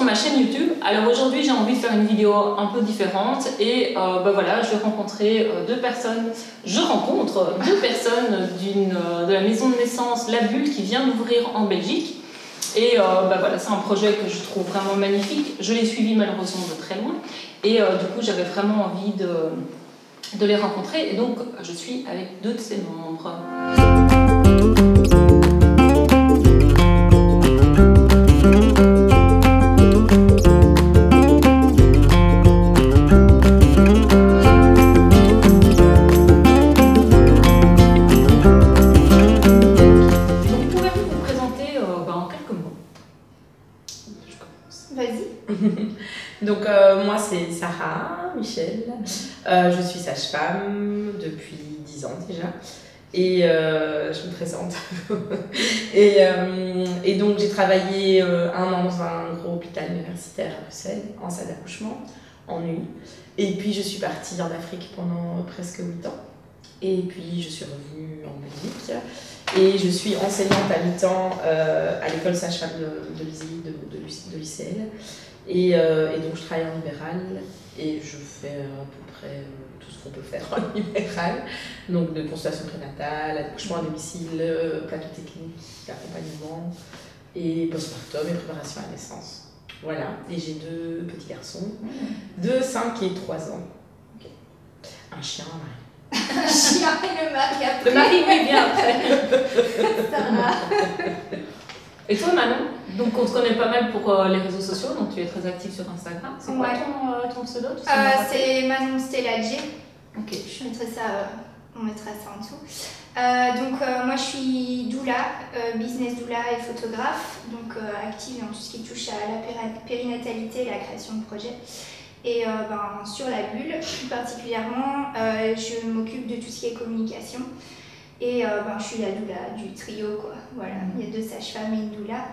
sur ma chaîne YouTube. Alors aujourd'hui j'ai envie de faire une vidéo un peu différente et ben voilà, je vais rencontrer je rencontre deux personnes de la maison de naissance La Bulle qui vient d'ouvrir en Belgique. Et bah voilà, c'est un projet que je trouve vraiment magnifique. Je l'ai suivi malheureusement de très loin. Et du coup, j'avais vraiment envie de les rencontrer. Et donc, je suis avec deux de ses membres. Donc moi c'est Sarah Michel, je suis sage-femme depuis 10 ans déjà et je me présente et donc j'ai travaillé un an dans un gros hôpital universitaire à Bruxelles en salle d'accouchement, en nuit, et puis je suis partie en Afrique pendant presque 8 ans et puis je suis revenue en Belgique et je suis enseignante à mi-temps à l'école sage-femme de l'UCL. Et donc je travaille en libéral et je fais à peu près tout ce qu'on peut faire en libéral, donc de consultation prénatale, accouchement à domicile, plateau technique, accompagnement et postpartum et préparation à la naissance. Voilà, et j'ai deux petits garçons de 5 et 3 ans. Okay. Un chien, un mari. Un chien et le mari après. Le mari oui, bien après. Et toi Manon, donc on te connaît pas mal pour les réseaux sociaux, donc tu es très active sur Instagram. C'est quoi ton pseudo? C'est Manon Stelladier. Ok. Je mettrai ça, on mettra ça en dessous. Donc moi je suis doula, business doula et photographe, donc active dans tout ce qui touche à la périnatalité et la création de projets. Et ben, sur La Bulle plus particulièrement, je m'occupe de tout ce qui est communication. Et ben, je suis la doula du trio, quoi. Voilà. Il y a deux sages-femmes et une doula.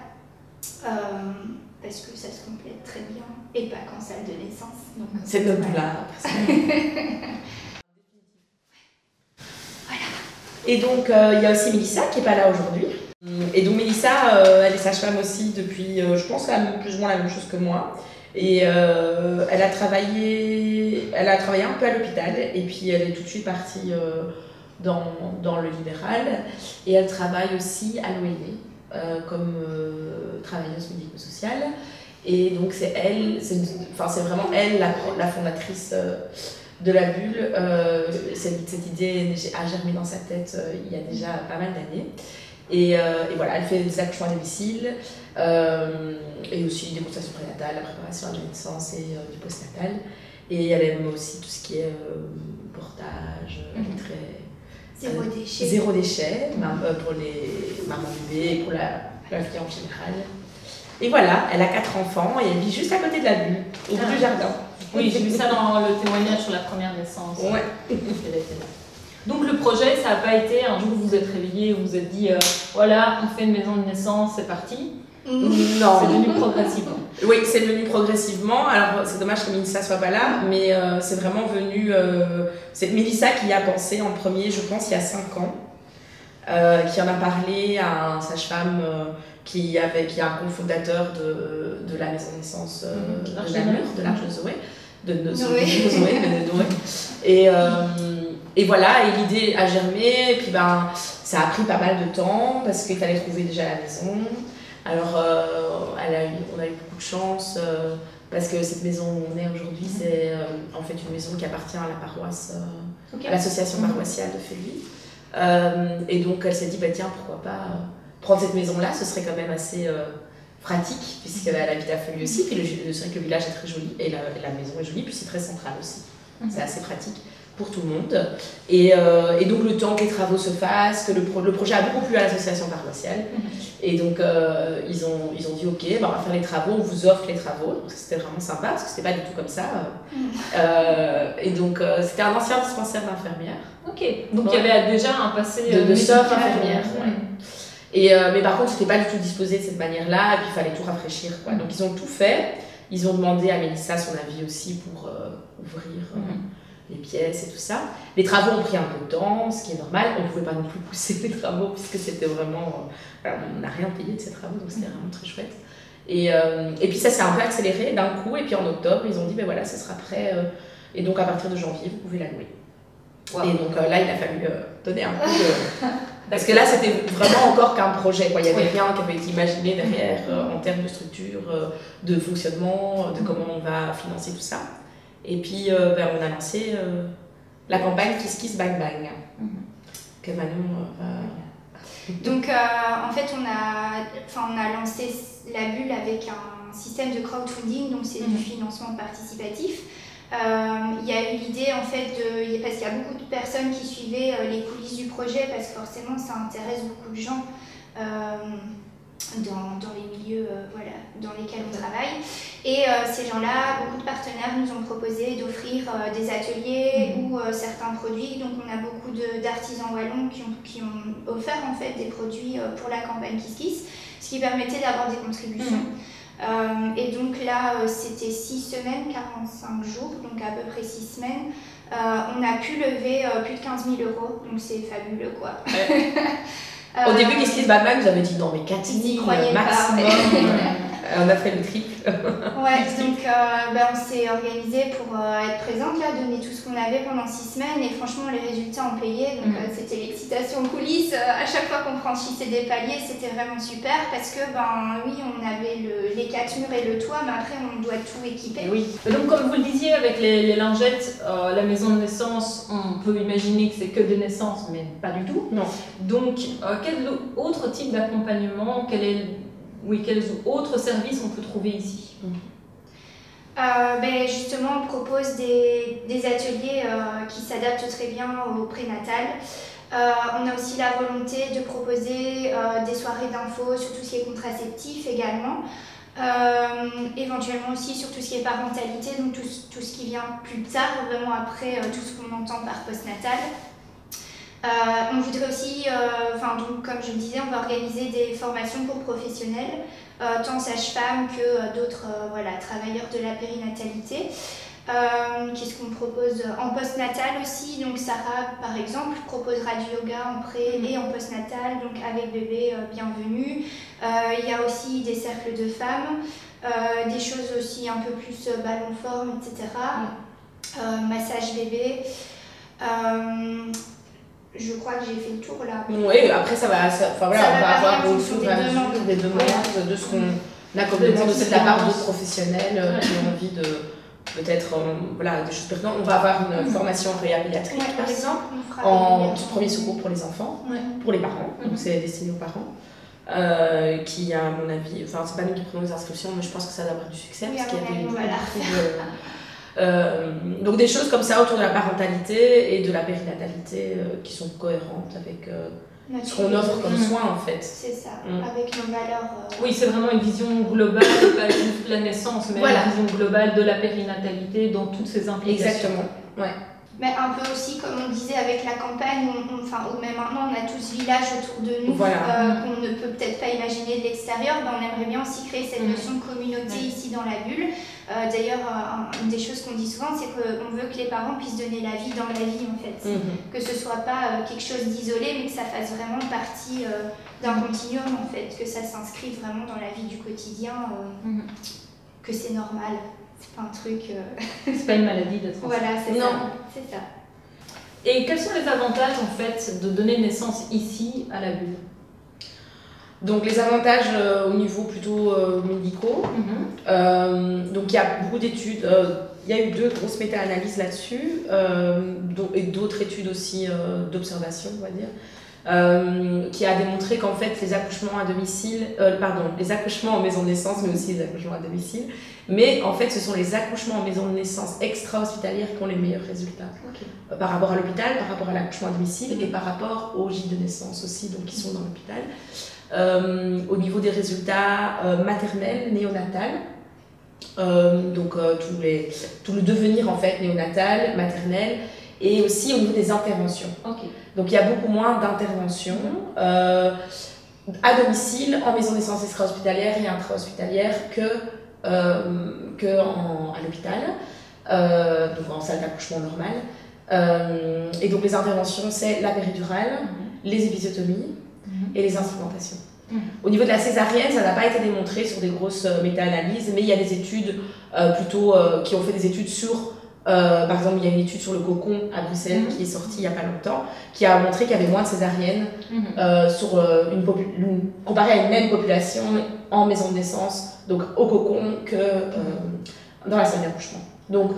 Parce que ça se complète très bien. Et pas qu'en salle de naissance. C'est notre doula. Voilà. Et donc, il y a aussi Melissa qui n'est pas là aujourd'hui. Et donc, Melissa, elle est sage-femme aussi depuis, je pense, plus ou moins la même chose que moi. Et elle a travaillé un peu à l'hôpital. Et puis, elle est tout de suite partie. Dans le libéral, et elle travaille aussi à l'ONG comme travailleuse médico-sociale, et donc c'est elle, c'est vraiment elle la fondatrice de La Bulle. Cette idée a germé dans sa tête il y a déjà pas mal d'années, et voilà, elle fait des accouchements à domicile et aussi des consultations prénatales, la préparation à la naissance et du postnatal, et elle aime aussi tout ce qui est portage, très zéro déchet. Zéro déchet pour les mamans bébés et pour la vie en général. Et voilà, elle a 4 enfants et elle vit juste à côté de La Bulle, au bout du jardin. Oui, j'ai vu ça dans le témoignage sur la première naissance. Ouais. Donc le projet, ça n'a pas été un jour vous vous êtes réveillé, vous vous êtes dit voilà, on fait une maison de naissance, c'est parti. Non. C'est venu progressivement. Oui, c'est venu progressivement. Alors, c'est dommage que Melissa soit pas là, mais c'est vraiment venu. C'est Melissa qui y a pensé en premier, je pense, il y a 5 ans, qui en a parlé à un sage-femme qui est un cofondateur de la maison de naissance de La Bulle, de l'Arche de Zoé. Et voilà, et l'idée a germé, et puis ben, ça a pris pas mal de temps parce qu'il fallait trouver déjà la maison. Alors, on a eu beaucoup de chance parce que cette maison où on est aujourd'hui, c'est en fait une maison qui appartient à la paroisse, à l'association paroissiale de Feluy. Et donc, elle s'est dit, bah, tiens, pourquoi pas prendre cette maison-là, ce serait quand même assez pratique puisqu'elle habite à Feluy aussi. Puis c'est vrai que le village est très joli et la maison est jolie, puis c'est très central aussi. C'est assez pratique pour tout le monde. Et donc le temps que les travaux se fassent, que le projet a beaucoup plu à l'association paroissiale. Et donc ils ont dit ok, ben, on va faire les travaux, on vous offre les travaux. Donc c'était vraiment sympa parce que c'était pas du tout comme ça. Et donc c'était un ancien dispensaire d'infirmières. Ok, donc il y avait déjà un passé de sœur infirmière. Ouais. Et, mais par contre c'était pas du tout disposé de cette manière-là et puis il fallait tout rafraîchir, quoi. Donc ils ont tout fait. Ils ont demandé à Melissa son avis aussi pour ouvrir les pièces et tout ça. Les travaux ont pris un peu de temps, ce qui est normal. On ne pouvait pas non plus pousser les travaux puisque c'était vraiment... on n'a rien payé de ces travaux, donc c'était vraiment très chouette. Et puis ça s'est un peu accéléré d'un coup, et puis en octobre, ils ont dit, ben voilà, ça sera prêt, et donc à partir de janvier, vous pouvez la louer. Wow. Et donc là, il a fallu donner un coup de... Parce que là, c'était vraiment encore qu'un projet, quoi. Il n'y avait rien qui avait été imaginé derrière en termes de structure, de fonctionnement, de comment on va financer tout ça. Et puis, ben, on a lancé la campagne Kiss Kiss Bang Bang, que Manon va... Donc, en fait, on a lancé La Bulle avec un système de crowdfunding, donc c'est du financement participatif. Il y a eu l'idée en fait de, parce qu'il y a beaucoup de personnes qui suivaient les coulisses du projet, parce que forcément ça intéresse beaucoup de gens dans les milieux voilà, dans lesquels on travaille, et ces gens-là, beaucoup de partenaires nous ont proposé d'offrir des ateliers ou certains produits. Donc on a beaucoup d'artisans wallons qui ont offert en fait des produits pour la campagne Kiss Kiss, ce qui permettait d'avoir des contributions. Et donc là, c'était 6 semaines, 45 jours, donc à peu près 6 semaines. On a pu lever plus de 15 000 €, donc c'est fabuleux, quoi. Ouais. Au début, Kiss Kiss Bang Bang, vous avez dit non, mais 4 000 maximum. On a fait le triple. Ouais, donc on s'est organisé pour être présente, là, donner tout ce qu'on avait pendant 6 semaines, et franchement, les résultats ont payé. Donc c'était l'excitation aux coulisses. À chaque fois qu'on franchissait des paliers, c'était vraiment super, parce que, ben oui, on avait les 4 murs et le toit, mais après, on doit tout équiper. Et oui. Donc, comme vous le disiez, avec les lingettes, la maison de naissance, on peut imaginer que c'est que des naissances, mais pas du tout. Non. Donc, quel autre type d'accompagnement, quels autres services on peut trouver ici? Ben justement, on propose des ateliers qui s'adaptent très bien au prénatal. On a aussi la volonté de proposer des soirées d'infos sur tout ce qui est contraceptif également. Éventuellement aussi sur tout ce qui est parentalité, donc tout ce qui vient plus tard, vraiment après tout ce qu'on entend par postnatal. On voudrait aussi, donc, comme je le disais, on va organiser des formations pour professionnels, tant sages-femmes que d'autres travailleurs de la périnatalité. Qu'est-ce qu'on propose en postnatal aussi? Donc Sarah, par exemple, proposera du yoga en pré et en postnatal, donc avec bébé, bienvenue. Il y a aussi des cercles de femmes, des choses aussi un peu plus ballon forme, etc. Massage bébé. Je crois que j'ai fait le tour là. Oui, après ça va, on va avoir au fur et à mesure des demandes de ce qu'on a comme demande de la part de professionnels qui ont envie de peut-être des choses pertinentes. On va avoir une formation réhabilitatrice par exemple, en tout premier secours pour les enfants, pour les parents, donc c'est destiné aux parents. Qui à mon avis, enfin c'est pas nous qui prenons les inscriptions, mais je pense que ça va avoir du succès parce qu'il y a des donc des choses comme ça autour de la parentalité et de la périnatalité qui sont cohérentes avec ce qu'on offre comme soin en fait. C'est ça, avec nos valeurs. Oui, c'est vraiment une vision globale, pas juste la naissance, mais une vision globale de la périnatalité dans toutes ses implications. Exactement, ouais. Mais un peu aussi, comme on disait avec la campagne, ou même maintenant, on a tout ce village autour de nous qu'on ne peut peut-être pas imaginer de l'extérieur. Ben, on aimerait bien aussi créer cette notion de communauté ici dans la bulle. D'ailleurs, une des choses qu'on dit souvent, c'est qu'on veut que les parents puissent donner la vie dans la vie, en fait. Que ce soit pas quelque chose d'isolé, mais que ça fasse vraiment partie d'un continuum, en fait. Que ça s'inscrive vraiment dans la vie du quotidien, que c'est normal. C'est pas un truc... C'est pas une maladie d'être enceinte. Voilà, c'est ça. C'est ça. Et quels sont les avantages, en fait, de donner naissance ici, à la bulle? Donc, les avantages au niveau plutôt médicaux. Donc, il y a beaucoup d'études. Il y a eu 2 grosses méta-analyses là-dessus, et d'autres études aussi d'observation, on va dire, qui a démontré qu'en fait les accouchements à domicile, les accouchements en maison de naissance, mais aussi les accouchements à domicile, mais en fait ce sont les accouchements en maison de naissance extra-hospitalière qui ont les meilleurs résultats par rapport à l'hôpital, par rapport à l'accouchement à domicile et par rapport aux J de naissance aussi, donc qui sont dans l'hôpital. Au niveau des résultats maternels, néonatales, tout le devenir en fait néonatal, maternel, et aussi au niveau des interventions. Donc il y a beaucoup moins d'interventions à domicile, en maison de naissance extra-hospitalière et intra-hospitalière qu'à l'hôpital, donc en salle d'accouchement normale. Et donc les interventions, c'est la péridurale, les épisiotomies et les instrumentations. Au niveau de la césarienne, ça n'a pas été démontré sur des grosses méta-analyses, mais il y a des études plutôt qui ont fait des études sur, par exemple, il y a une étude sur le Cocon à Bruxelles qui est sortie il n'y a pas longtemps, qui a montré qu'il y avait moins de césariennes sur comparé à une même population en maison de naissance, donc au Cocon, que dans la salle d'accouchement. Donc,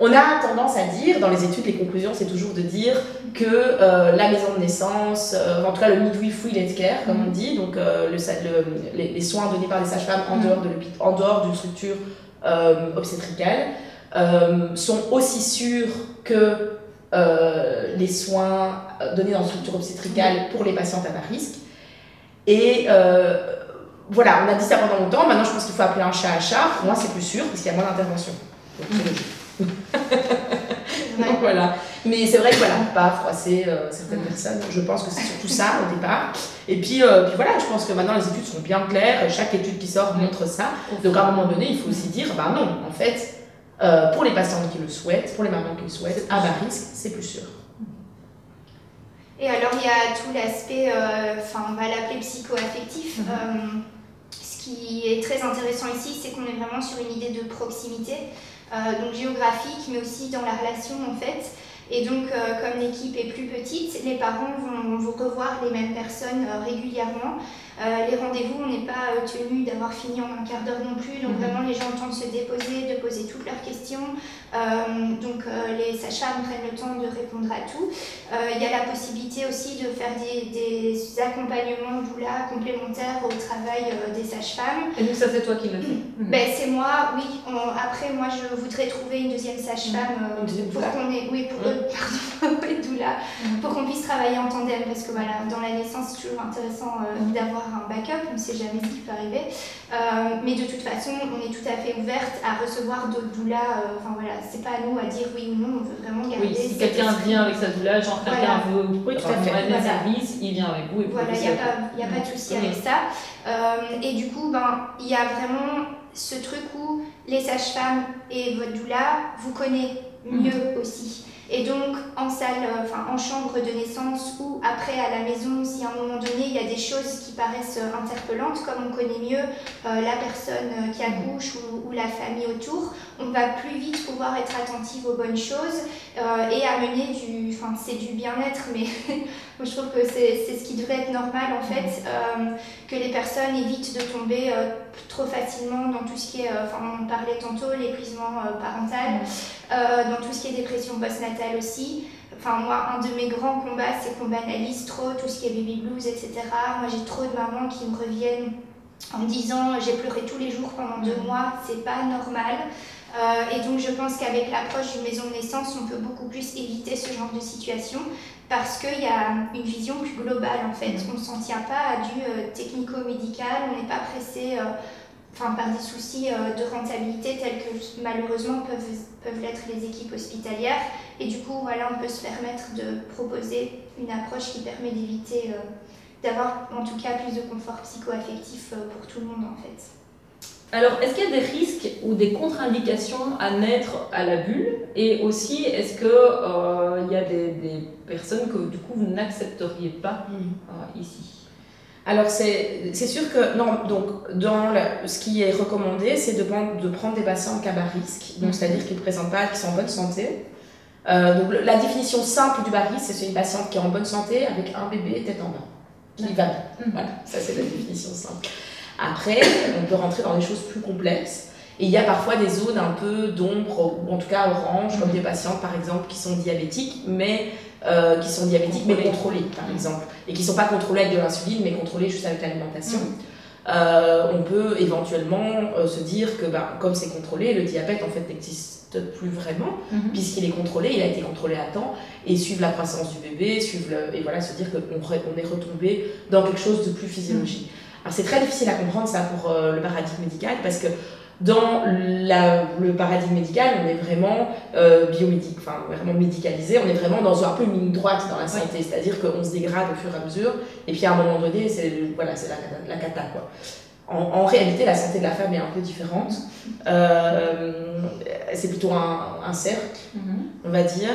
on a tendance à dire, dans les études, les conclusions, c'est toujours de dire que la maison de naissance, en tout cas le midwifery healthcare, comme on dit, donc les soins donnés par les sages-femmes en dehors d'une structure obstétricale, sont aussi sûrs que les soins donnés dans une structure obstétricale pour les patientes à bas risque. Et voilà, on a dit ça pendant longtemps, maintenant je pense qu'il faut appeler un chat à chat, pour moi c'est plus sûr, parce qu'il y a moins d'interventions. Donc voilà, mais c'est vrai que voilà, pas froisser certaines personnes, je pense que c'est surtout ça au départ, et puis voilà, je pense que maintenant les études sont bien claires, chaque étude qui sort montre ça, donc à un moment donné il faut aussi dire, bah non, en fait, pour les patientes qui le souhaitent, pour les mamans qui le souhaitent, à bas risque, c'est plus sûr. Et alors il y a tout l'aspect, enfin on va l'appeler psycho-affectif, ce qui est très intéressant ici, c'est qu'on est vraiment sur une idée de proximité, donc géographique, mais aussi dans la relation en fait. Et donc, comme l'équipe est plus petite, les parents vont revoir les mêmes personnes régulièrement. Les rendez-vous, on n'est pas tenu d'avoir fini en un quart d'heure non plus. Donc vraiment, les gens tentent de se déposer, de poser toutes leurs questions. Les sages-femmes prennent le temps de répondre à tout. Il y a la possibilité aussi de faire des accompagnements doula complémentaires au travail des sages-femmes. Et donc ça, c'est toi qui le fais? Ben, c'est moi, oui. Après, moi, je voudrais trouver une deuxième sage-femme pour qu'on ait... Oui, pour pour qu'on puisse travailler en tandem, parce que voilà, dans la naissance c'est toujours intéressant d'avoir un backup, on ne sait jamais ce qui peut arriver, mais de toute façon on est tout à fait ouverte à recevoir d'autres doulas, enfin voilà, c'est pas à nous à dire oui ou non, on veut vraiment garder. Oui, si quelqu'un vient avec sa doula, genre quelqu'un veut des services, il vient avec vous et voilà, il n'y a pas de souci avec ça, et du coup ben il y a vraiment ce truc où les sages-femmes et votre doula vous connaissent mieux aussi. Et donc en salle, en chambre de naissance ou après à la maison, si à un moment donné il y a des choses qui paraissent interpellantes, comme on connaît mieux la personne qui accouche ou la famille autour, on va plus vite pouvoir être attentive aux bonnes choses et amener du, c'est du bien-être, mais moi je trouve que c'est ce qui devrait être normal en fait, que les personnes évitent de tomber trop facilement dans tout ce qui est, on parlait tantôt, l'épuisement parental, dans tout ce qui est dépression postnatale aussi. Enfin moi, un de mes grands combats, c'est qu'on banalise trop tout ce qui est baby blues, etc. Moi j'ai trop de mamans qui me reviennent en me disant j'ai pleuré tous les jours pendant 2 mois, c'est pas normal. Et donc je pense qu'avec l'approche d'une maison de naissance, on peut beaucoup plus éviter ce genre de situation parce qu'il y a une vision plus globale en fait. On ne s'en tient pas à du technico-médical, on n'est pas pressé par des soucis de rentabilité tels que malheureusement peuvent l'être les équipes hospitalières. Et du coup, voilà, on peut se permettre de proposer une approche qui permet d'éviter, d'avoir en tout cas plus de confort psycho-affectif pour tout le monde en fait. Alors, est-ce qu'il y a des risques ou des contre-indications à naître à la bulle? Et aussi, est-ce qu'il y a des personnes que du coup vous n'accepteriez pas ici? Alors c'est sûr que, non, donc dans ce qui est recommandé, c'est de prendre des patients à bas risque, donc c'est-à-dire qu'ils ne présentent pas, qu'ils sont en bonne santé. Donc la définition simple du bas risque, c'est une patiente qui est en bonne santé avec un bébé tête en bas, qui va bien. Voilà, ça c'est la définition simple. Après, on peut rentrer dans des choses plus complexes, et il y a parfois des zones un peu d'ombre, ou en tout cas orange, comme des patientes par exemple qui sont diabétiques, mais... contrôlés, par exemple, et qui ne sont pas contrôlés avec de l'insuline, mais contrôlés juste avec l'alimentation. On peut éventuellement se dire que, comme c'est contrôlé, le diabète en fait n'existe plus vraiment, puisqu'il est contrôlé, il a été contrôlé à temps, et suivre la croissance du bébé, et voilà, se dire qu'on est retombé dans quelque chose de plus physiologique. Alors c'est très difficile à comprendre ça pour le paradigme médical, parce que dans le paradigme médical, on est vraiment biomédique, vraiment médicalisé, on est vraiment dans un peu une ligne droite dans la santé, c'est-à-dire qu'on se dégrade au fur et à mesure, et puis à un moment donné, c'est la cata, quoi. En réalité, la santé de la femme est un peu différente. C'est plutôt un cercle, on va dire,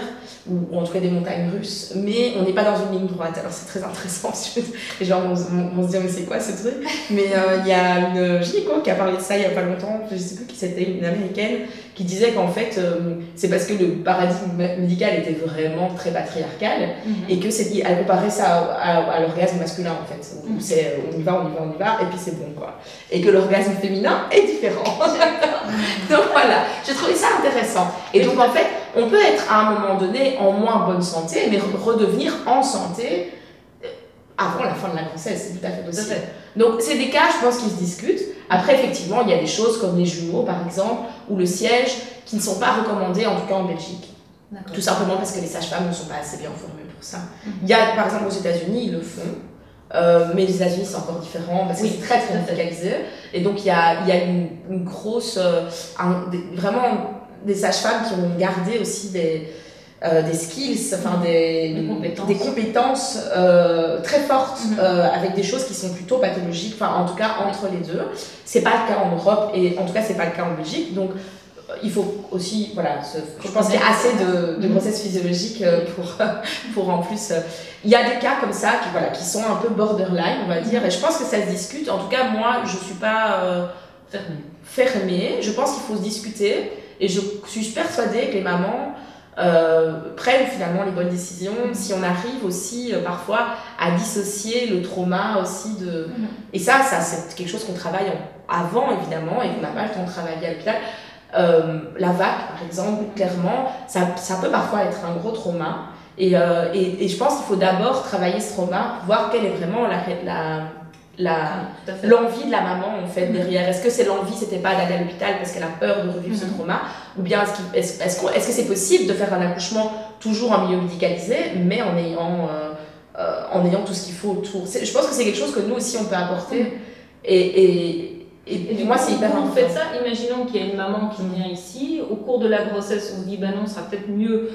ou en tout cas des montagnes russes, mais on n'est pas dans une ligne droite. Alors c'est très intéressant, les gens vont se dire mais c'est quoi ce truc? Mais il y a une gynéco qui a parlé de ça il n'y a pas longtemps, je ne sais plus qui c'était, une américaine, qui disait qu'en fait c'est parce que le paradigme médical était vraiment très patriarcal, et qu'elle comparait ça à l'orgasme masculin en fait, où c'est on y va, et puis c'est bon quoi. Et que l'orgasme féminin est différent. Donc voilà, j'ai trouvé ça intéressant. Et donc en fait, on peut être à un moment donné en moins bonne santé, mais redevenir en santé avant la fin de la grossesse, c'est tout à fait possible. Donc c'est des cas, je pense, qui se discutent. Après, effectivement, il y a des choses comme les jumeaux, par exemple, ou le siège, qui ne sont pas recommandés, en tout cas en Belgique. Tout simplement parce que les sages-femmes ne sont pas assez bien formées pour ça. Il y a, par exemple, aux États-Unis, ils le font. Mais les États-Unis c'est encore différent parce que c'est très très radicalisé, et donc il y a une grosse vraiment des sages-femmes qui ont gardé aussi des skills, enfin des compétences très fortes, avec des choses qui sont plutôt pathologiques, enfin en tout cas entre les deux. C'est pas le cas en Europe, et en tout cas c'est pas le cas en Belgique. Donc il faut aussi, voilà, je pense qu'il y a assez de grossesse physiologique pour en plus. Il y a des cas comme ça qui sont un peu borderline, on va dire, et je pense que ça se discute. En tout cas, moi, je ne suis pas fermée. Je pense qu'il faut se discuter, et je suis persuadée que les mamans prennent finalement les bonnes décisions si on arrive aussi parfois à dissocier le trauma aussi de... Et ça c'est quelque chose qu'on travaille avant, évidemment, et qu'on n'a pas le temps de travailler à l'hôpital. La vague, par exemple, clairement, ça peut parfois être un gros trauma, et je pense qu'il faut d'abord travailler ce trauma, voir quelle est vraiment l'envie de la maman en fait derrière. Est-ce que c'est l'envie, c'était pas d'aller à l'hôpital parce qu'elle a peur de revivre ce trauma, ou bien est-ce que c'est possible de faire un accouchement toujours en milieu médicalisé, mais en ayant tout ce qu'il faut autour. Je pense que c'est quelque chose que nous aussi on peut apporter, et moi, c'est hyper important. Faites ça, imaginons qu'il y a une maman qui vient ici, au cours de la grossesse, on se dit bah non, ce sera peut-être mieux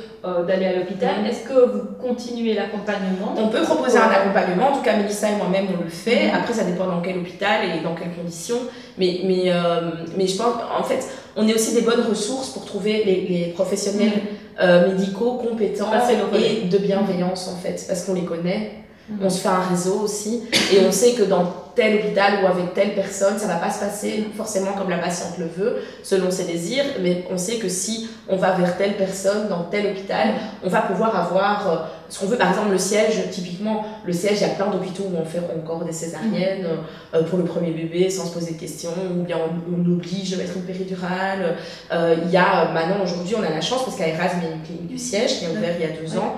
d'aller à l'hôpital. Est-ce que vous continuez l'accompagnement? On peut proposer un accompagnement, en tout cas Melissa et moi-même on le fait. Après ça dépend dans quel hôpital et dans quelles conditions, mais je pense en fait on est aussi des bonnes ressources pour trouver les professionnels médicaux compétents et de bienveillance en fait, parce qu'on les connaît. On se fait un réseau aussi, et on sait que dans tel hôpital ou avec telle personne, ça ne va pas se passer forcément comme la patiente le veut, selon ses désirs, mais on sait que si on va vers telle personne, dans tel hôpital, on va pouvoir avoir ce qu'on veut. Par exemple, le siège, typiquement, le siège, il y a plein d'hôpitaux où on fait encore des césariennes pour le premier bébé sans se poser de questions, ou bien on oblige de mettre une péridurale. Il y a maintenant, aujourd'hui, on a la chance parce qu'à Erasmus, il y a une clinique du siège qui est ouverte il y a 2 ans,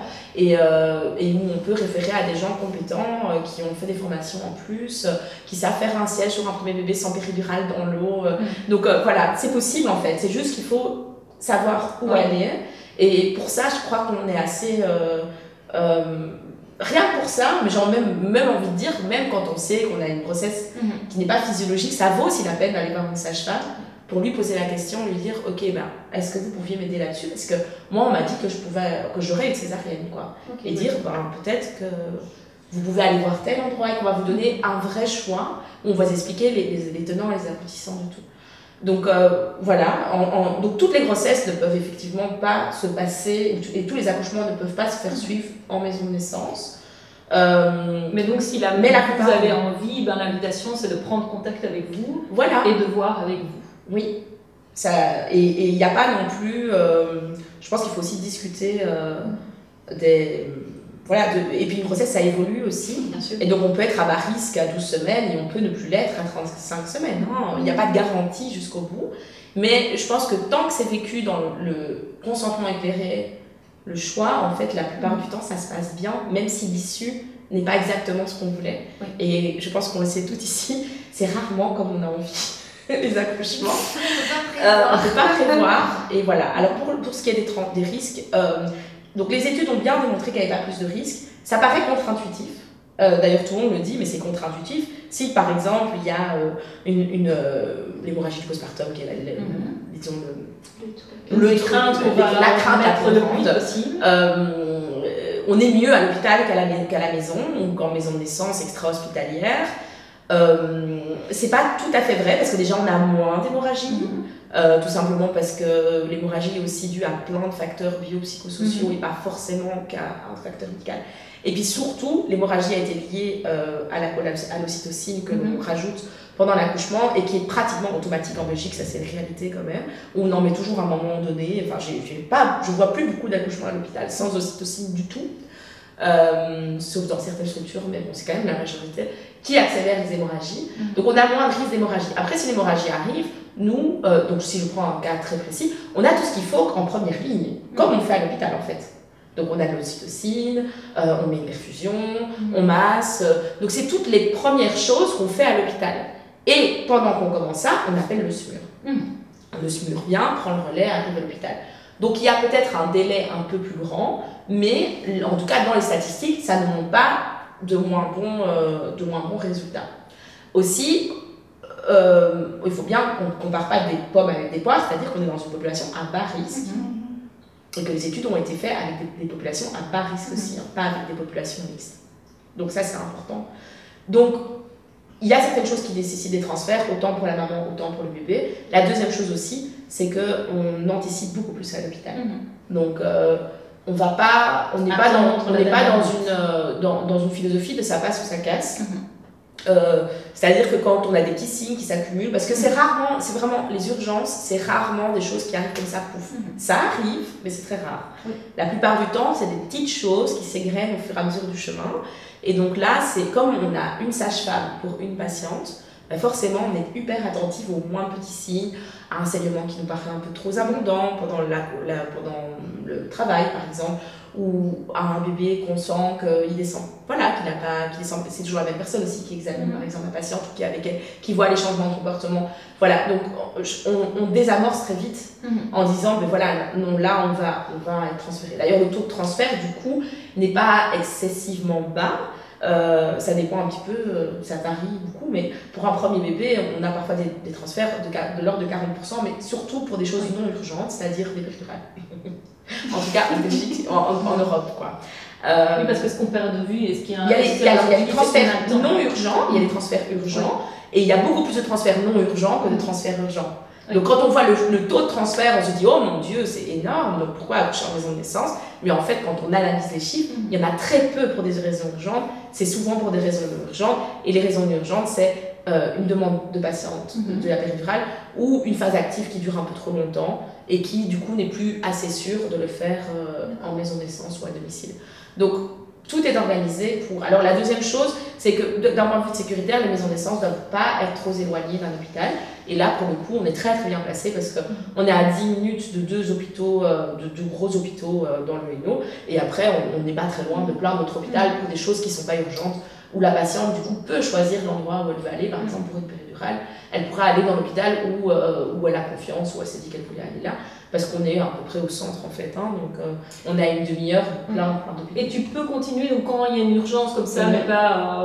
et où on peut référer à des gens compétents qui ont fait des formations en plus, qui savent faire un siège sur un premier bébé sans péridurale dans l'eau. Donc voilà, c'est possible en fait, c'est juste qu'il faut savoir où aller. Et pour ça, je crois qu'on est assez... rien pour ça, mais j'ai même envie de dire, même quand on sait qu'on a une grossesse qui n'est pas physiologique, ça vaut aussi la peine d'aller voir une sage-femme pour lui poser la question, lui dire ok, ben, est-ce que vous pouviez m'aider là-dessus, parce que moi on m'a dit que j'aurais une césarienne quoi, et dire ben, peut-être que vous pouvez aller voir tel endroit et qu'on va vous donner un vrai choix, on va vous expliquer les tenants et les aboutissants du tout. Donc voilà, donc toutes les grossesses ne peuvent effectivement pas se passer, et tous les accouchements ne peuvent pas se faire suivre en maison de naissance. Mais donc si vous avez envie, ben, l'invitation c'est de prendre contact avec vous, et de voir avec vous. Oui, ça, et il n'y a pas non plus, je pense qu'il faut aussi discuter et puis une grossesse ça évolue aussi. Bien sûr. Et donc on peut être à bas risque à 12 semaines et on peut ne plus l'être à 35 semaines. Il n'y a pas de garantie jusqu'au bout. Mais je pense que tant que c'est vécu dans le consentement éclairé, le choix, en fait la plupart du temps ça se passe bien, même si l'issue n'est pas exactement ce qu'on voulait. Oui. Et je pense qu'on le sait toutes ici, c'est rarement comme on a envie. Les accouchements, on ne peut pas prévoir. Et voilà. Alors pour ce qui est des risques, donc les études ont bien démontré qu'il n'y avait pas plus de risques. Ça paraît contre-intuitif. D'ailleurs, tout le monde le dit, mais c'est contre-intuitif. Si, par exemple, il y a l'hémorragie du postpartum, qui est la crainte, on est mieux à l'hôpital qu'à la maison, ou qu'en maison de naissance extra-hospitalière. C'est pas tout à fait vrai parce que déjà on a moins d'hémorragie, tout simplement parce que l'hémorragie est aussi due à plein de facteurs biopsychosociaux et pas forcément qu'à un facteur médical. Et puis surtout, l'hémorragie a été liée à l'ocytocine que l'on rajoute pendant l'accouchement et qui est pratiquement automatique en Belgique, ça c'est une réalité quand même, où on en met toujours à un moment donné, enfin je vois plus beaucoup d'accouchements à l'hôpital sans ocytocine du tout, sauf dans certaines structures, mais bon c'est quand même la majorité, qui accélère les hémorragies, donc on a moins de risque d'hémorragie. Après si l'hémorragie arrive, nous, donc si je prends un cas très précis, on a tout ce qu'il faut en première ligne, comme on fait à l'hôpital en fait. Donc on a de l'ocytocine, on met une perfusion, on masse, donc c'est toutes les premières choses qu'on fait à l'hôpital. Et pendant qu'on commence ça, on appelle le SMUR. Le SMUR vient, prend le relais, arrive à l'hôpital. Donc il y a peut-être un délai un peu plus grand, mais en tout cas dans les statistiques, ça ne montre pas de moins bons résultats. Aussi, il faut bien qu'on ne compare pas des pommes avec des poires, c'est-à-dire qu'on est dans une population à bas risque. Et que les études ont été faites avec des populations à bas risque aussi, hein, pas avec des populations mixtes. Donc ça c'est important. Donc il y a certaines choses qui nécessitent des transferts, autant pour la maman, autant pour le bébé. La deuxième chose aussi, c'est qu'on anticipe beaucoup plus à l'hôpital. Donc on va pas, on n'est pas, dans une philosophie de ça passe ou ça casse. C'est-à-dire que quand on a des petits signes qui s'accumulent, parce que c'est rarement, c'est vraiment les urgences, c'est rarement des choses qui arrivent comme ça, pouf. Ça arrive, mais c'est très rare. La plupart du temps, c'est des petites choses qui s'égrènent au fur et à mesure du chemin. Et donc là, c'est comme on a une sage-femme pour une patiente, ben forcément, on est hyper attentif aux moins petits signes, à un saignement qui nous paraît un peu trop abondant pendant le travail, par exemple, ou à un bébé qu'on sent qu'il descend, voilà, qu'il n'a pas, qu'il descend, c'est toujours la même personne aussi qui examine, par exemple, la patiente qui est avec elle, qui voit les changements de comportement, voilà, donc on désamorce très vite en disant, mais voilà, non, là, on va être transféré. D'ailleurs, le taux de transfert, du coup, n'est pas excessivement bas, ça dépend un petit peu, ça varie beaucoup, mais pour un premier bébé, on a parfois des transferts de l'ordre de 40%, mais surtout pour des choses non urgentes, c'est-à-dire des péridurales. En tout cas, en Belgique, en Europe, quoi. Oui, parce que ce qu'on perd de vue, est-ce qu'il y a des transferts non urgents, il y a des transferts urgents, et il y a beaucoup plus de transferts non urgents que de transferts urgents. Donc quand on voit le taux de transfert, on se dit « Oh mon Dieu, c'est énorme, donc pourquoi accoucher en raison de naissance ?» Mais en fait, quand on analyse les chiffres, il y en a très peu pour des raisons urgentes, c'est souvent pour des raisons non urgentes, et les raisons urgentes, c'est une demande de patiente de la péridurale ou une phase active qui dure un peu trop longtemps et qui du coup n'est plus assez sûre de le faire en maison de naissance ou à domicile. Donc tout est organisé pour... Alors la deuxième chose, c'est que d'un point de vue sécuritaire, les maisons de naissance ne doivent pas être trop éloignées d'un hôpital. Et là, pour le coup, on est très très bien placé parce qu'on est à 10 minutes de deux hôpitaux, de deux gros hôpitaux dans le Hainaut. Et après, on n'est pas très loin de plein d'autres hôpitaux pour des choses qui ne sont pas urgentes, où la patiente du coup peut choisir l'endroit où elle veut aller, par exemple pour une péridurale, elle pourra aller dans l'hôpital où elle a confiance, où elle s'est dit qu'elle voulait aller là, parce qu'on est à peu près au centre en fait, hein, donc on a une demi-heure, plein d'hôpitaux. Et tu peux continuer, donc quand il y a une urgence comme ça, mais pas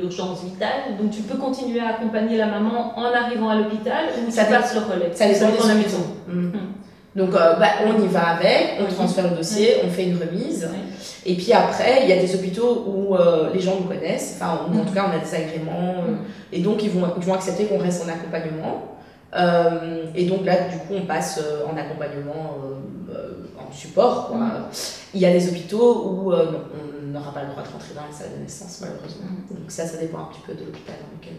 l'urgence vitale, donc tu peux continuer à accompagner la maman en arrivant à l'hôpital, ou ça passe le relais, ça dépend de la maison. Donc on y va avec, on transfère le dossier, on fait une remise, et puis après il y a des hôpitaux où les gens nous connaissent, enfin en tout cas on a des agréments, et donc ils vont accepter qu'on reste en accompagnement, et donc là du coup on passe en accompagnement, en support quoi. Il y a des hôpitaux où on n'aura pas le droit de rentrer dans la salle de naissance malheureusement, donc ça dépend un petit peu de l'hôpital dans lequel...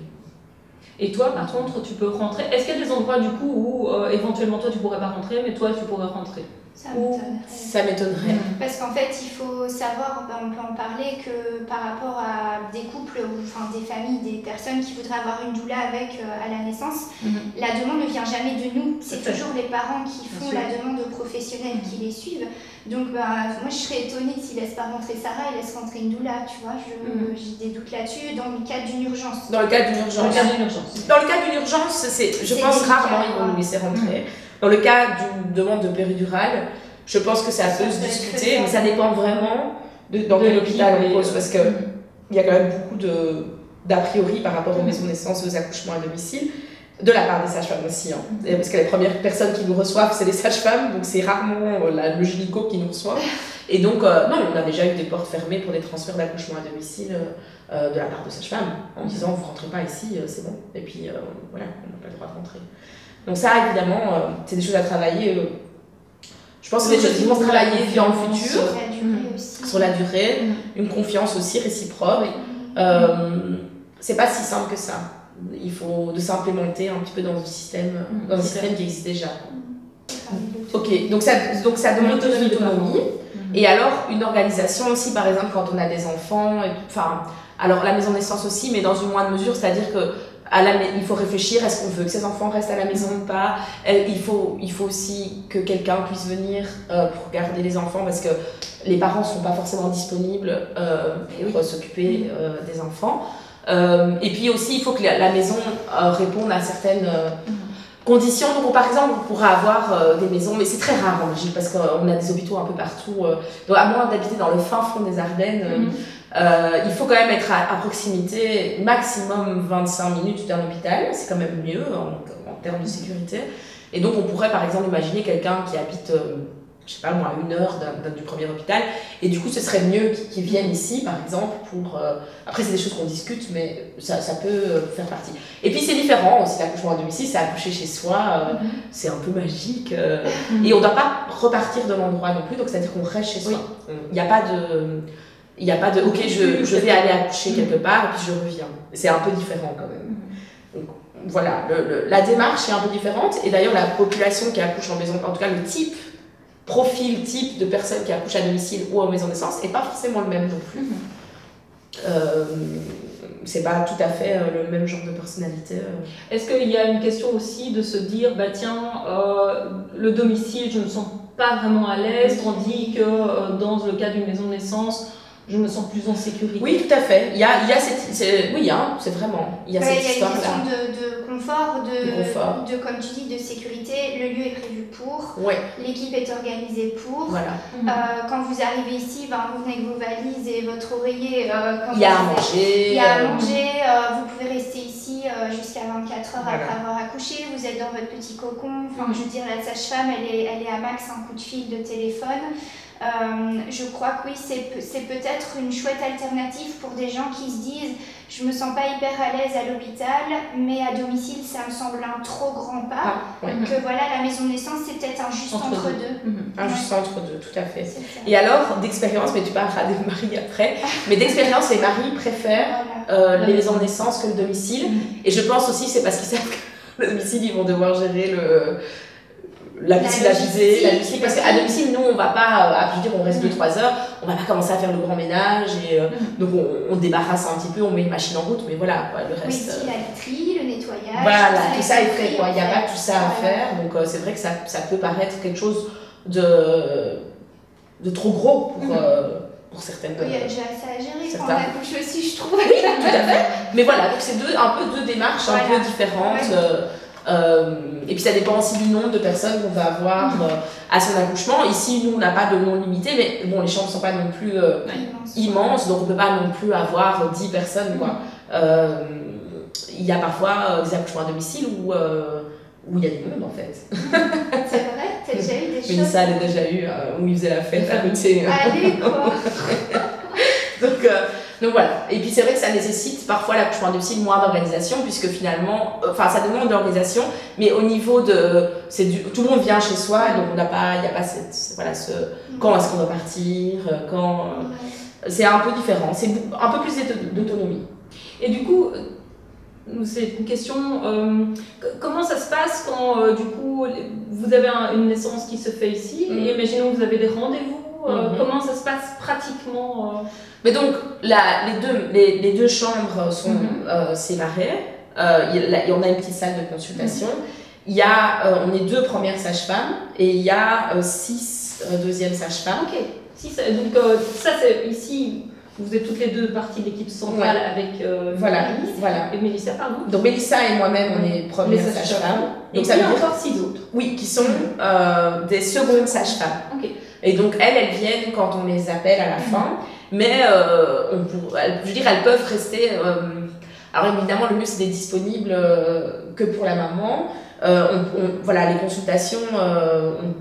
Et toi, par contre, tu peux rentrer. Est-ce qu'il y a des endroits, du coup, où éventuellement, toi, tu pourrais pas rentrer, mais toi, tu pourrais rentrer? Ça m'étonnerait. Parce qu'en fait, il faut savoir, ben, on peut en parler, que par rapport à des couples, ou enfin, des familles, des personnes qui voudraient avoir une doula avec à la naissance, la demande ne vient jamais de nous. C'est toujours les parents qui font la demande aux professionnels qui les suivent. Donc, ben, moi, je serais étonnée s'ils ne laissent pas rentrer Sarah, ils laissent rentrer une doula, tu vois. J'ai des doutes là-dessus, dans le cadre d'une urgence. Dans le cadre d'une urgence. Dans le cadre d'une urgence, je pense rarement ils vont nous laisser rentrer. Dans le cas d'une demande de péridurale, je pense que ça peut se discuter, mais ça dépend vraiment dans quel hôpital on pose, parce qu'il y a quand même beaucoup d'a priori par rapport aux maisons de naissance et aux accouchements à domicile. de la part des sages-femmes aussi, hein. Parce que les premières personnes qui nous reçoivent, c'est les sages-femmes, donc c'est rarement le gynéco qui nous reçoit. Et donc, non, on a déjà eu des portes fermées pour des transferts d'accouchement à domicile de la part de sages-femmes, en disant, vous rentrez pas ici, c'est bon. Et puis, voilà, on n'a pas le droit de rentrer. Donc ça, évidemment, c'est des choses à travailler. Je pense que c'est des choses qui vont se travailler dans le futur. Sur la durée aussi. Sur la durée, une confiance aussi réciproque. C'est pas si simple que ça. Il faut de s'implémenter un petit peu dans un système, qui existe déjà. Ok, donc ça demande de l'autonomie. Et alors, une organisation aussi, par exemple, quand on a des enfants, enfin, alors la maison de naissance aussi, mais dans une moindre mesure, c'est-à-dire que il faut réfléchir, est-ce qu'on veut que ses enfants restent à la maison ou pas? Il faut aussi que quelqu'un puisse venir pour garder les enfants, parce que les parents ne sont pas forcément disponibles pour s'occuper des enfants. Et puis aussi, il faut que la maison réponde à certaines conditions. Donc, par exemple, on pourra avoir des maisons, mais c'est très rare en Belgique parce qu'on a des hôpitaux un peu partout. Donc, à moins d'habiter dans le fin fond des Ardennes, il faut quand même être à proximité, maximum 25 minutes d'un hôpital. C'est quand même mieux en termes de sécurité. Et donc, on pourrait par exemple imaginer quelqu'un qui habite, je sais pas moi, une heure du premier hôpital, et du coup ce serait mieux qu'ils viennent ici par exemple pour... Après c'est des choses qu'on discute, mais ça peut faire partie. Et puis c'est différent aussi, l'accouchement à domicile, c'est accoucher chez soi, c'est un peu magique, et on ne doit pas repartir de l'endroit non plus, donc c'est-à-dire qu'on reste chez soi. Il n'y a pas de... ok, je vais aller accoucher quelque part et puis je reviens. C'est un peu différent quand même. Donc, voilà, la démarche est un peu différente, et d'ailleurs la population qui accouche en maison, en tout cas le type type de personnes qui accouchent à domicile ou en maison de naissance n'est pas forcément le même non plus. C'est pas tout à fait le même genre de personnalité. Est-ce qu'il y a une question aussi de se dire, bah tiens, le domicile, je me sens pas vraiment à l'aise, tandis que dans le cas d'une maison de naissance, je me sens plus en sécurité? Oui, tout à fait. Il y a cette... Oui, hein, c'est vraiment... Il y a cette histoire-là. De confort, comme tu dis, de sécurité, le lieu est prévu pour, l'équipe est organisée pour. Voilà. Quand vous arrivez ici, vous venez avec vos valises et votre oreiller. Il y a à manger, vous pouvez rester ici jusqu'à 24 h après avoir accouché, vous êtes dans votre petit cocon. Enfin, je veux dire, la sage-femme, elle est à max un coup de fil de téléphone. Je crois que oui, c'est peut-être une chouette alternative pour des gens qui se disent « je me sens pas hyper à l'aise à l'hôpital, mais à domicile ça me semble un trop grand pas que voilà, la maison de naissance c'est peut-être un juste entre deux. Un juste entre deux, tout à fait. Et alors, d'expérience, mais tu parleras des maris après, mais d'expérience, les maris préfèrent les maisons de naissance que le domicile, et je pense aussi c'est parce qu'ils savent que le domicile, ils vont devoir gérer le... la logistique, parce qu'à domicile, nous, on va pas, je veux dire, on reste 2-3 heures, on va pas commencer à faire le grand ménage, et donc on débarrasse un petit peu, on met une machine en route, mais voilà, quoi, le reste... Oui, la literie, le nettoyage... Voilà, tout ça est fait, quoi, il n'y a pas tout ça à faire, donc c'est vrai que ça peut paraître quelque chose de trop gros pour certaines... Oui, il y a déjà assez à gérer quand on accouche aussi, je trouve. Oui, tout à fait, mais voilà, donc c'est un peu deux démarches un peu différentes... et puis ça dépend aussi du nombre de personnes qu'on va avoir à son accouchement. Ici, nous, on n'a pas de nombre limité, mais bon, les chambres ne sont pas non plus immenses, donc on ne peut pas non plus avoir 10 personnes, quoi. Il y a parfois des accouchements à domicile où il y a du monde, en fait. C'est vrai? T'as déjà eu des choses? Mais ça, elle a déjà eu, où ils faisaient la fête à côté. Allez, quoi. Donc voilà, et puis c'est vrai que ça nécessite parfois l'accouchement à domicile moins d'organisation, puisque finalement, enfin ça demande de l'organisation, mais au niveau de, tout le monde vient chez soi, donc on n'a pas, il n'y a pas quand est-ce qu'on doit partir, quand, c'est un peu différent, c'est un peu plus d'autonomie. Et du coup, c'est une question, comment ça se passe quand du coup vous avez une naissance qui se fait ici, et imaginons que vous avez des rendez-vous? Comment ça se passe pratiquement? Mais donc, les deux chambres sont séparées. On a une petite salle de consultation. On est 2 premières sages-femmes et il y a 6 deuxièmes sages-femmes. Ok. 6, donc, ça, c'est ici. Vous êtes toutes les 2 parties de l'équipe centrale avec Maëliss. Et Melissa, pardon. Donc Melissa et moi-même, on est premières sages-femmes. Et puis encore 6 autres. Oui, qui sont des secondes sages-femmes. Ok. Et donc elles viennent quand on les appelle à la fin, mais je veux dire, elles peuvent rester Alors évidemment, le mieux c'est d'être disponible que pour la maman. Voilà, les consultations,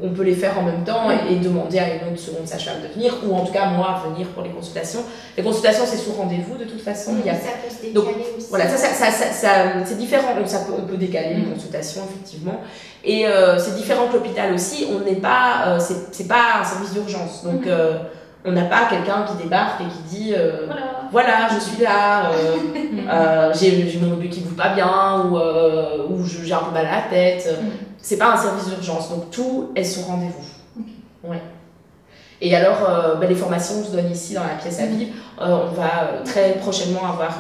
on peut les faire en même temps et demander à une autre seconde sage-femme de venir, ou en tout cas moi venir pour les consultations. Les consultations c'est sous rendez-vous de toute façon. Oui, ça peut se décaler. Donc, aussi. Voilà, c'est différent. Donc, on peut décaler les consultations effectivement. Et c'est différent que l'hôpital aussi. On n'est pas, c'est pas un service d'urgence. Donc on n'a pas quelqu'un qui débarque et qui dit voilà, je suis là, j'ai mon bébé qui ne bouge pas bien, ou j'ai un peu mal à la tête. C'est pas un service d'urgence, donc tout est sur rendez-vous. Ouais. Et alors, les formations que je donne ici dans la pièce à vivre, on va très prochainement avoir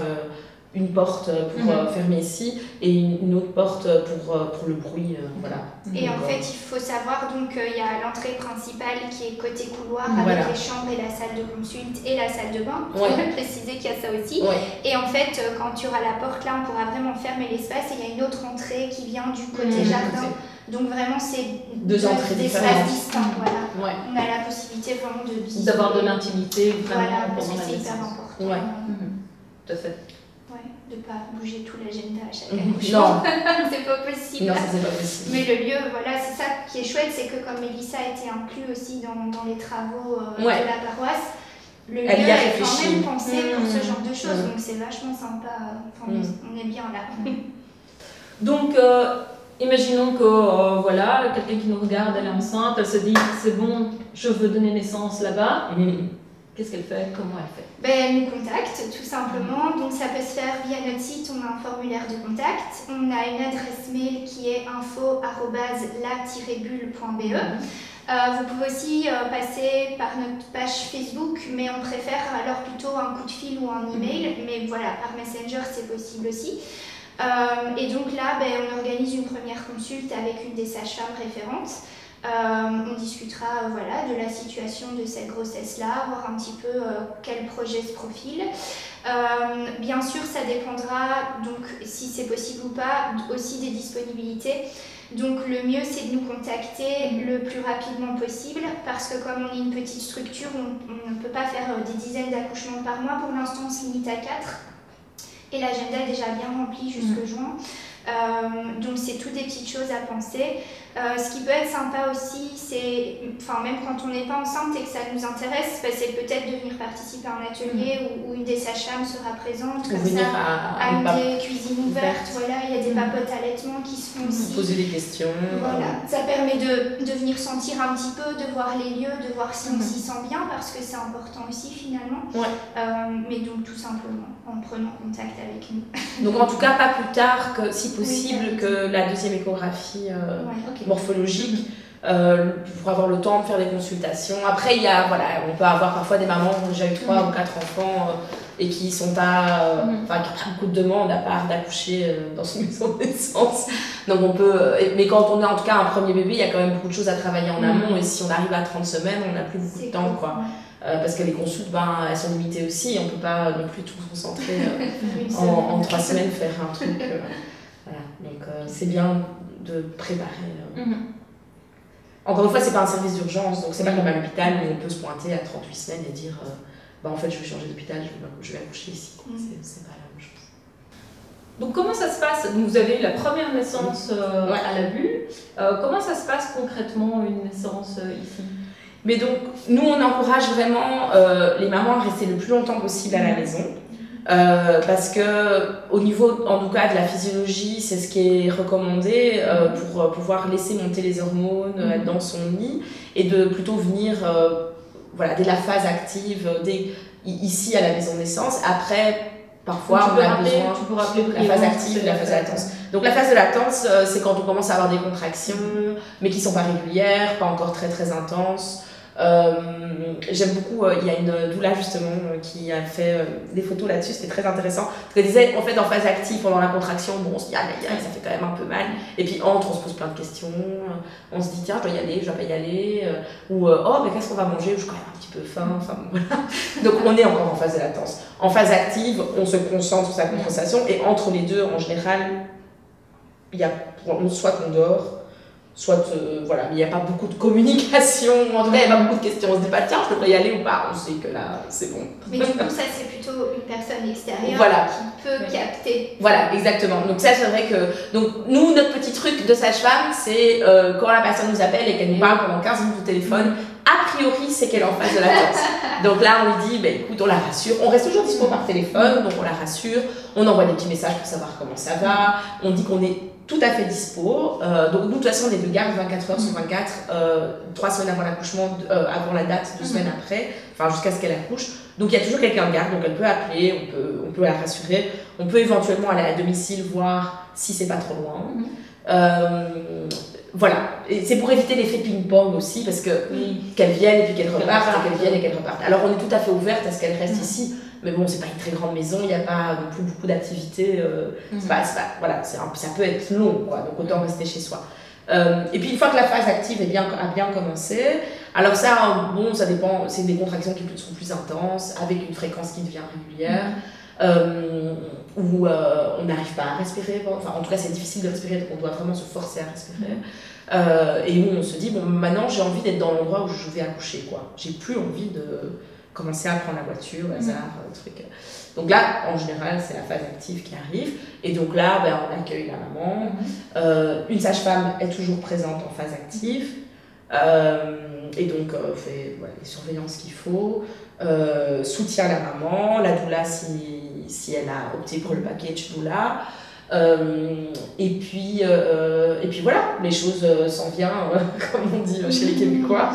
une porte pour fermer ici et une autre porte pour le bruit. Voilà. Et en fait, il faut savoir, donc il y a l'entrée principale qui est côté couloir avec les chambres et la salle de consulte et la salle de bain. On peut préciser qu'il y a ça aussi. Et en fait, quand tu auras la porte là, on pourra vraiment fermer l'espace et il y a une autre entrée qui vient du côté jardin. Donc vraiment, c'est deux entrées différentes. Distincts, voilà. On a la possibilité vraiment de... D'avoir de l'intimité, vraiment. Voilà, parce que c'est hyper important. Ouais. Tout à fait. De ne pas bouger tout l'agenda à chaque accouchement. C'est pas possible. Non, c'est pas possible. Mais le lieu, voilà, c'est ça qui est chouette, c'est que comme Melissa a été inclue aussi dans les travaux de la paroisse, le lieu est quand même pensé pour ce genre de choses, donc c'est vachement sympa. Enfin, on est bien là. Donc, imaginons que voilà, quelqu'un qui nous regarde, elle est enceinte, elle se dit c'est bon, je veux donner naissance là-bas. Qu'est-ce qu'elle fait? Comment elle fait? Elle nous contacte tout simplement, donc ça peut se faire via notre site, on a un formulaire de contact, on a une adresse mail qui est info@la-bulle.be. Vous pouvez aussi passer par notre page Facebook, mais on préfère alors plutôt un coup de fil ou un email, mais voilà, par Messenger c'est possible aussi. Et donc là, on organise une première consulte avec une des sages-femmes référentes. On discutera voilà, de la situation de cette grossesse-là, voir un petit peu quel projet se profile. Bien sûr, ça dépendra, donc si c'est possible ou pas, aussi des disponibilités. Donc le mieux, c'est de nous contacter le plus rapidement possible, parce que comme on est une petite structure, on ne peut pas faire des dizaines d'accouchements par mois. Pour l'instant, on se limite à 4. Et l'agenda est déjà bien rempli jusqu'au juin. Donc c'est toutes des petites choses à penser. Ce qui peut être sympa aussi, c'est, même quand on n'est pas enceinte et que ça nous intéresse, c'est peut-être de venir participer à un atelier où une des sages-femmes sera présente, comme ça, à des cuisines ouvertes, voilà, il y a des papotes allaitement qui se font aussi. Poser des questions. Voilà, ça permet de venir sentir un petit peu, de voir les lieux, de voir si on s'y sent bien, parce que c'est important aussi finalement. Mais donc tout simplement, en prenant contact avec nous. Donc en tout cas, pas plus tard que, si possible, que la deuxième échographie morphologique, pour avoir le temps de faire des consultations. Après, il y a, on peut avoir parfois des mamans qui ont déjà eu 3 ou 4 enfants et qui sont pas, qui prennent beaucoup de demandes à part d'accoucher dans une maison de naissance. Donc on peut, mais quand on a en tout cas un premier bébé, il y a quand même beaucoup de choses à travailler en amont, et si on arrive à 30 semaines, on n'a plus beaucoup de temps, quoi. Parce que les consultes, elles sont limitées aussi, on peut pas non plus tout concentrer en 3 semaines faire un truc. Voilà, donc c'est bien de préparer. Encore une fois, c'est pas un service d'urgence, donc c'est pas comme à l'hôpital où on peut se pointer à 38 semaines et dire en fait, je vais changer d'hôpital, je vais accoucher ici. C'est pas la même chose. Donc, comment ça se passe? Vous avez eu la première naissance à La Bulle. Comment ça se passe concrètement, une naissance ici? Mais donc, nous, on encourage vraiment les mamans à rester le plus longtemps possible à la maison. Parce que au niveau en tout cas de la physiologie, c'est ce qui est recommandé pour pouvoir laisser monter les hormones, être dans son lit et de plutôt venir dès la phase active, ici à la maison de naissance. Après, parfois on a besoin de la phase active, la phase de latence. Donc la phase de latence, c'est quand on commence à avoir des contractions, mais qui ne sont pas régulières, pas encore très très intenses. J'aime beaucoup, il y a une doula justement qui a fait des photos là-dessus, c'était très intéressant. Parce qu'elle disait, en fait, en phase active, pendant la contraction, bon, on se dit, ça fait quand même un peu mal. Et puis, on se pose plein de questions, on se dit, tiens, je dois y aller, je dois pas y aller. Ou, qu'est-ce qu'on va manger? Je suis quand même un petit peu faim. Enfin, voilà. Donc, on est encore en phase de latence. En phase active, on se concentre sur sa compensation, et entre les deux, en général, soit on dort, Soit, voilà, mais il n'y a pas beaucoup de communication, en tout cas, il n'y a pas beaucoup de questions. On se dit pas, tiens, je devrais y aller ou pas, on sait que là, c'est bon. Mais du coup, ça, c'est plutôt une personne extérieure voilà. qui peut oui. capter. Voilà, exactement. Donc, ça, c'est vrai que. Donc, nous, notre petit truc de sage-femme, c'est quand la personne nous appelle et qu'elle nous parle pendant 15 minutes au téléphone, a priori, c'est qu'elle est en face de la classe. Donc là, on lui dit, bah, écoute, on la rassure. On reste toujours dispo par téléphone, donc on la rassure. On envoie des petits messages pour savoir comment ça va. On dit qu'on est tout à fait dispo. Donc, nous, de toute façon, on est de garde 24 heures sur 24, 3 semaines avant l'accouchement, avant la date, 2 semaines après, enfin, jusqu'à ce qu'elle accouche. Donc, il y a toujours quelqu'un de garde. Donc, elle peut appeler, on peut la rassurer. On peut éventuellement aller à domicile, voir si c'est pas trop loin. Voilà, c'est pour éviter l'effet ping-pong aussi, parce que qu'elle vienne et puis qu'elle reparte, qu'elle vienne et qu'elle reparte. Alors on est tout à fait ouverte à ce qu'elle reste ici, mais bon, c'est pas une très grande maison, il n'y a pas non plus beaucoup d'activités, voilà, ça peut être long, quoi, donc autant rester chez soi. Et puis une fois que la phase active a bien commencé, alors ça, bon, ça dépend, c'est des contractions qui sont plus intenses, avec une fréquence qui devient régulière. Où on n'arrive pas à respirer, enfin en tout cas c'est difficile de respirer, donc on doit vraiment se forcer à respirer, et où on se dit, bon maintenant j'ai envie d'être dans l'endroit où je vais accoucher, quoi. J'ai plus envie de commencer à prendre la voiture, hasard, truc. Donc là, en général, c'est la phase active qui arrive, et donc là, ben, on accueille la maman, une sage-femme est toujours présente en phase active, et donc fait ouais, les surveillances qu'il faut, soutient la maman, la doula si elle a opté pour le package doula, et puis voilà, les choses s'en viennent, comme on dit chez les Québécois,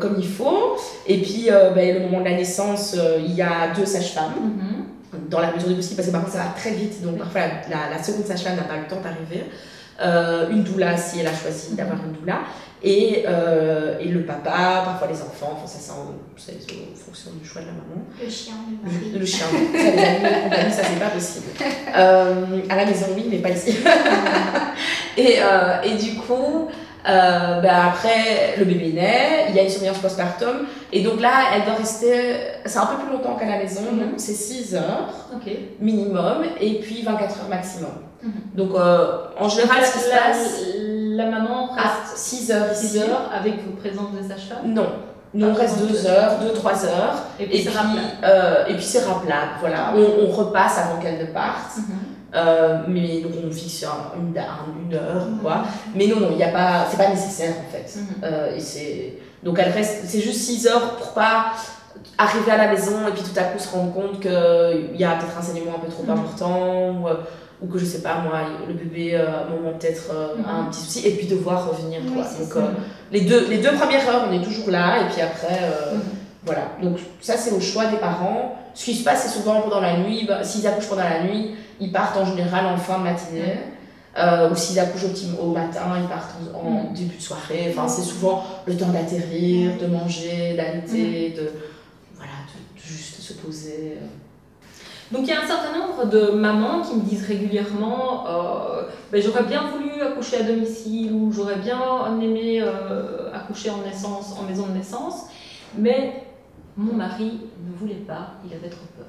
comme il faut. Et puis ben, le moment de la naissance, il y a 2 sages-femmes, dans la mesure du possible, parce que par contre ça va très vite, donc parfois la seconde sage-femme n'a pas le temps d'arriver. Une doula si elle a choisi d'avoir une doula, et le papa, parfois les enfants, enfin, ça c'est en fonction du choix de la maman. Le chien, le mari. Le chien, ça les amis, compagnie, ça c'est pas possible. À la maison, oui, mais pas ici. Et du coup, bah, après le bébé naît, il y a une surveillance postpartum, et donc là elle doit rester, c'est un peu plus longtemps qu'à la maison, donc c'est 6 heures minimum, et puis 24 heures maximum. Donc en général, ce qui se passe, la maman reste 6 heures avec vos présences des sages-femmes. Non, nous on reste 2 heures, 2-3 heures, et puis c'est rappelable, voilà. On repasse avant qu'elle ne parte, mais donc on fixe une heure, quoi. Mais non, il n'y a pas, c'est pas nécessaire en fait. Donc elle reste, c'est juste 6 heures pour pas arriver à la maison et puis tout à coup se rendre compte qu'il y a peut-être un saignement un peu trop important, ou que je sais pas moi, le bébé à un moment peut-être a un petit souci, et puis devoir revenir, quoi. Oui, donc les deux premières heures on est toujours là, et puis après voilà, donc ça c'est au choix des parents. Ce qui se passe, c'est souvent pendant la nuit, bah, s'ils accouchent pendant la nuit, ils partent en général en fin de matinée, ou s'ils accouchent au matin, ils partent en début de soirée, enfin c'est souvent le temps d'atterrir, de manger, d'allaiter, de juste se poser. Donc il y a un certain nombre de mamans qui me disent régulièrement « j'aurais bien voulu accoucher à domicile » ou « j'aurais bien aimé accoucher en naissance, en maison de naissance, mais mon mari ne voulait pas, il avait trop peur. »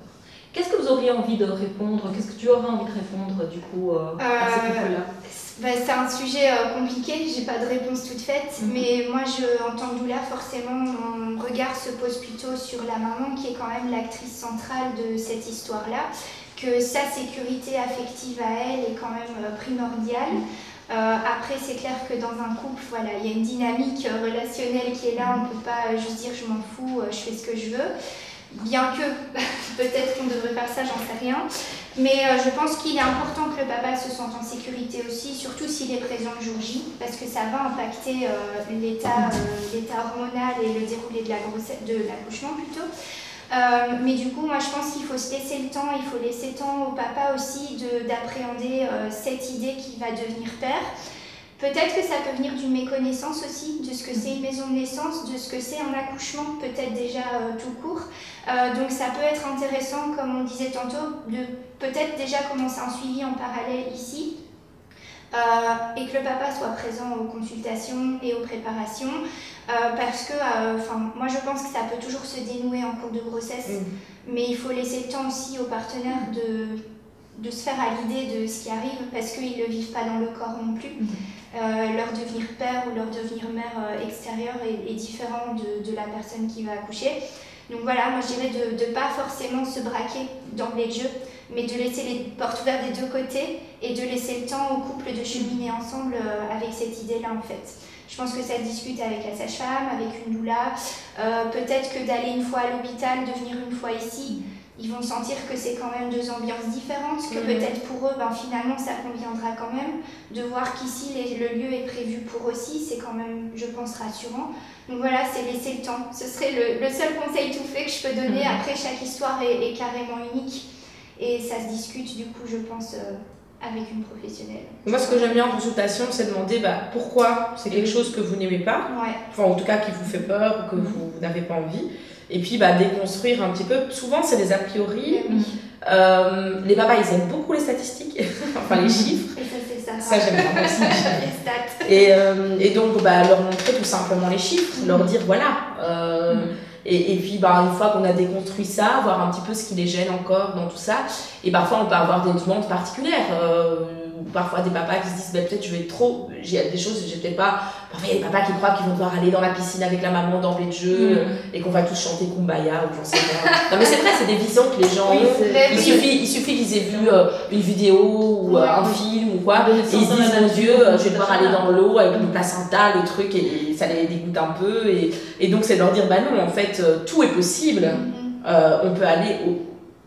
Qu'est-ce que vous auriez envie de répondre? Qu'est-ce que tu aurais envie de répondre du coup à ces couples-là? C'est un sujet compliqué, j'ai pas de réponse toute faite, mais moi en tant que doula, forcément mon regard se pose plutôt sur la maman qui est quand même l'actrice centrale de cette histoire-là, que sa sécurité affective à elle est quand même primordiale. Après c'est clair que dans un couple, voilà, il y a une dynamique relationnelle qui est là, on peut pas juste dire je m'en fous, je fais ce que je veux. Bien que peut-être qu'on devrait faire ça, j'en sais rien, mais je pense qu'il est important que le papa se sente en sécurité aussi, surtout s'il est présent le jour J, parce que ça va impacter l'état hormonal et le déroulé de l'accouchement plutôt. Mais du coup, moi je pense qu'il faut se laisser le temps, il faut laisser le temps au papa aussi d'appréhender cette idée qu'il va devenir père. Peut-être que ça peut venir d'une méconnaissance aussi, de ce que c'est une maison de naissance, de ce que c'est un accouchement, peut-être déjà tout court. Donc ça peut être intéressant, comme on disait tantôt, de peut-être déjà commencer un suivi en parallèle ici, et que le papa soit présent aux consultations et aux préparations, parce que moi je pense que ça peut toujours se dénouer en cours de grossesse, mais il faut laisser le temps aussi au partenaire de de se faire à l'idée de ce qui arrive parce qu'ils ne le vivent pas dans le corps non plus. Leur devenir père ou leur devenir mère extérieure est différent de la personne qui va accoucher. Donc voilà, moi je dirais de ne pas forcément se braquer d'emblée de jeu, mais de laisser les portes ouvertes des deux côtés et de laisser le temps au couple de cheminer ensemble avec cette idée-là en fait. Je pense que ça se discute avec la sage-femme, avec une doula, peut-être que d'aller une fois à l'hôpital, de venir une fois ici, ils vont sentir que c'est quand même deux ambiances différentes, que peut-être pour eux, ben, finalement ça conviendra quand même, de voir qu'ici le lieu est prévu pour aussi, c'est quand même, je pense, rassurant. Donc voilà, c'est laisser le temps. Ce serait le seul conseil tout fait que je peux donner. Après, chaque histoire est carrément unique et ça se discute du coup, je pense, avec une professionnelle. Moi, ce que j'aime bien en consultation, c'est demander pourquoi c'est quelque chose que vous n'aimez pas, enfin en tout cas qui vous fait peur ou que vous n'avez pas envie. Et puis déconstruire un petit peu. Souvent, c'est des a priori. Les papas, ils aiment beaucoup les statistiques, enfin les chiffres. Et ça, c'est ça. Ça, j'aime vraiment aussi les stats. Et donc, leur montrer tout simplement les chiffres, leur dire voilà. Et puis, une fois qu'on a déconstruit ça, voir un petit peu ce qui les gêne encore dans tout ça. Et parfois, on peut avoir des demandes particulières. Parfois des papas qui se disent peut-être je vais trop, j'ai des choses, j'ai peut-être pas. Parfois il y a des papas qui croient qu'ils vont devoir aller dans la piscine avec la maman d'emblée de jeu et qu'on va tous chanter Kumbaya ou j'en sais rien. Non mais c'est vrai, c'est des visions que les gens ont. Il suffit qu'ils aient vu une vidéo ou un film ou quoi, et ils se disent mon Dieu, je vais devoir aller dans l'eau avec le placenta, le truc, et ça les dégoûte un peu. Et donc c'est de leur dire non, en fait tout est possible, on peut aller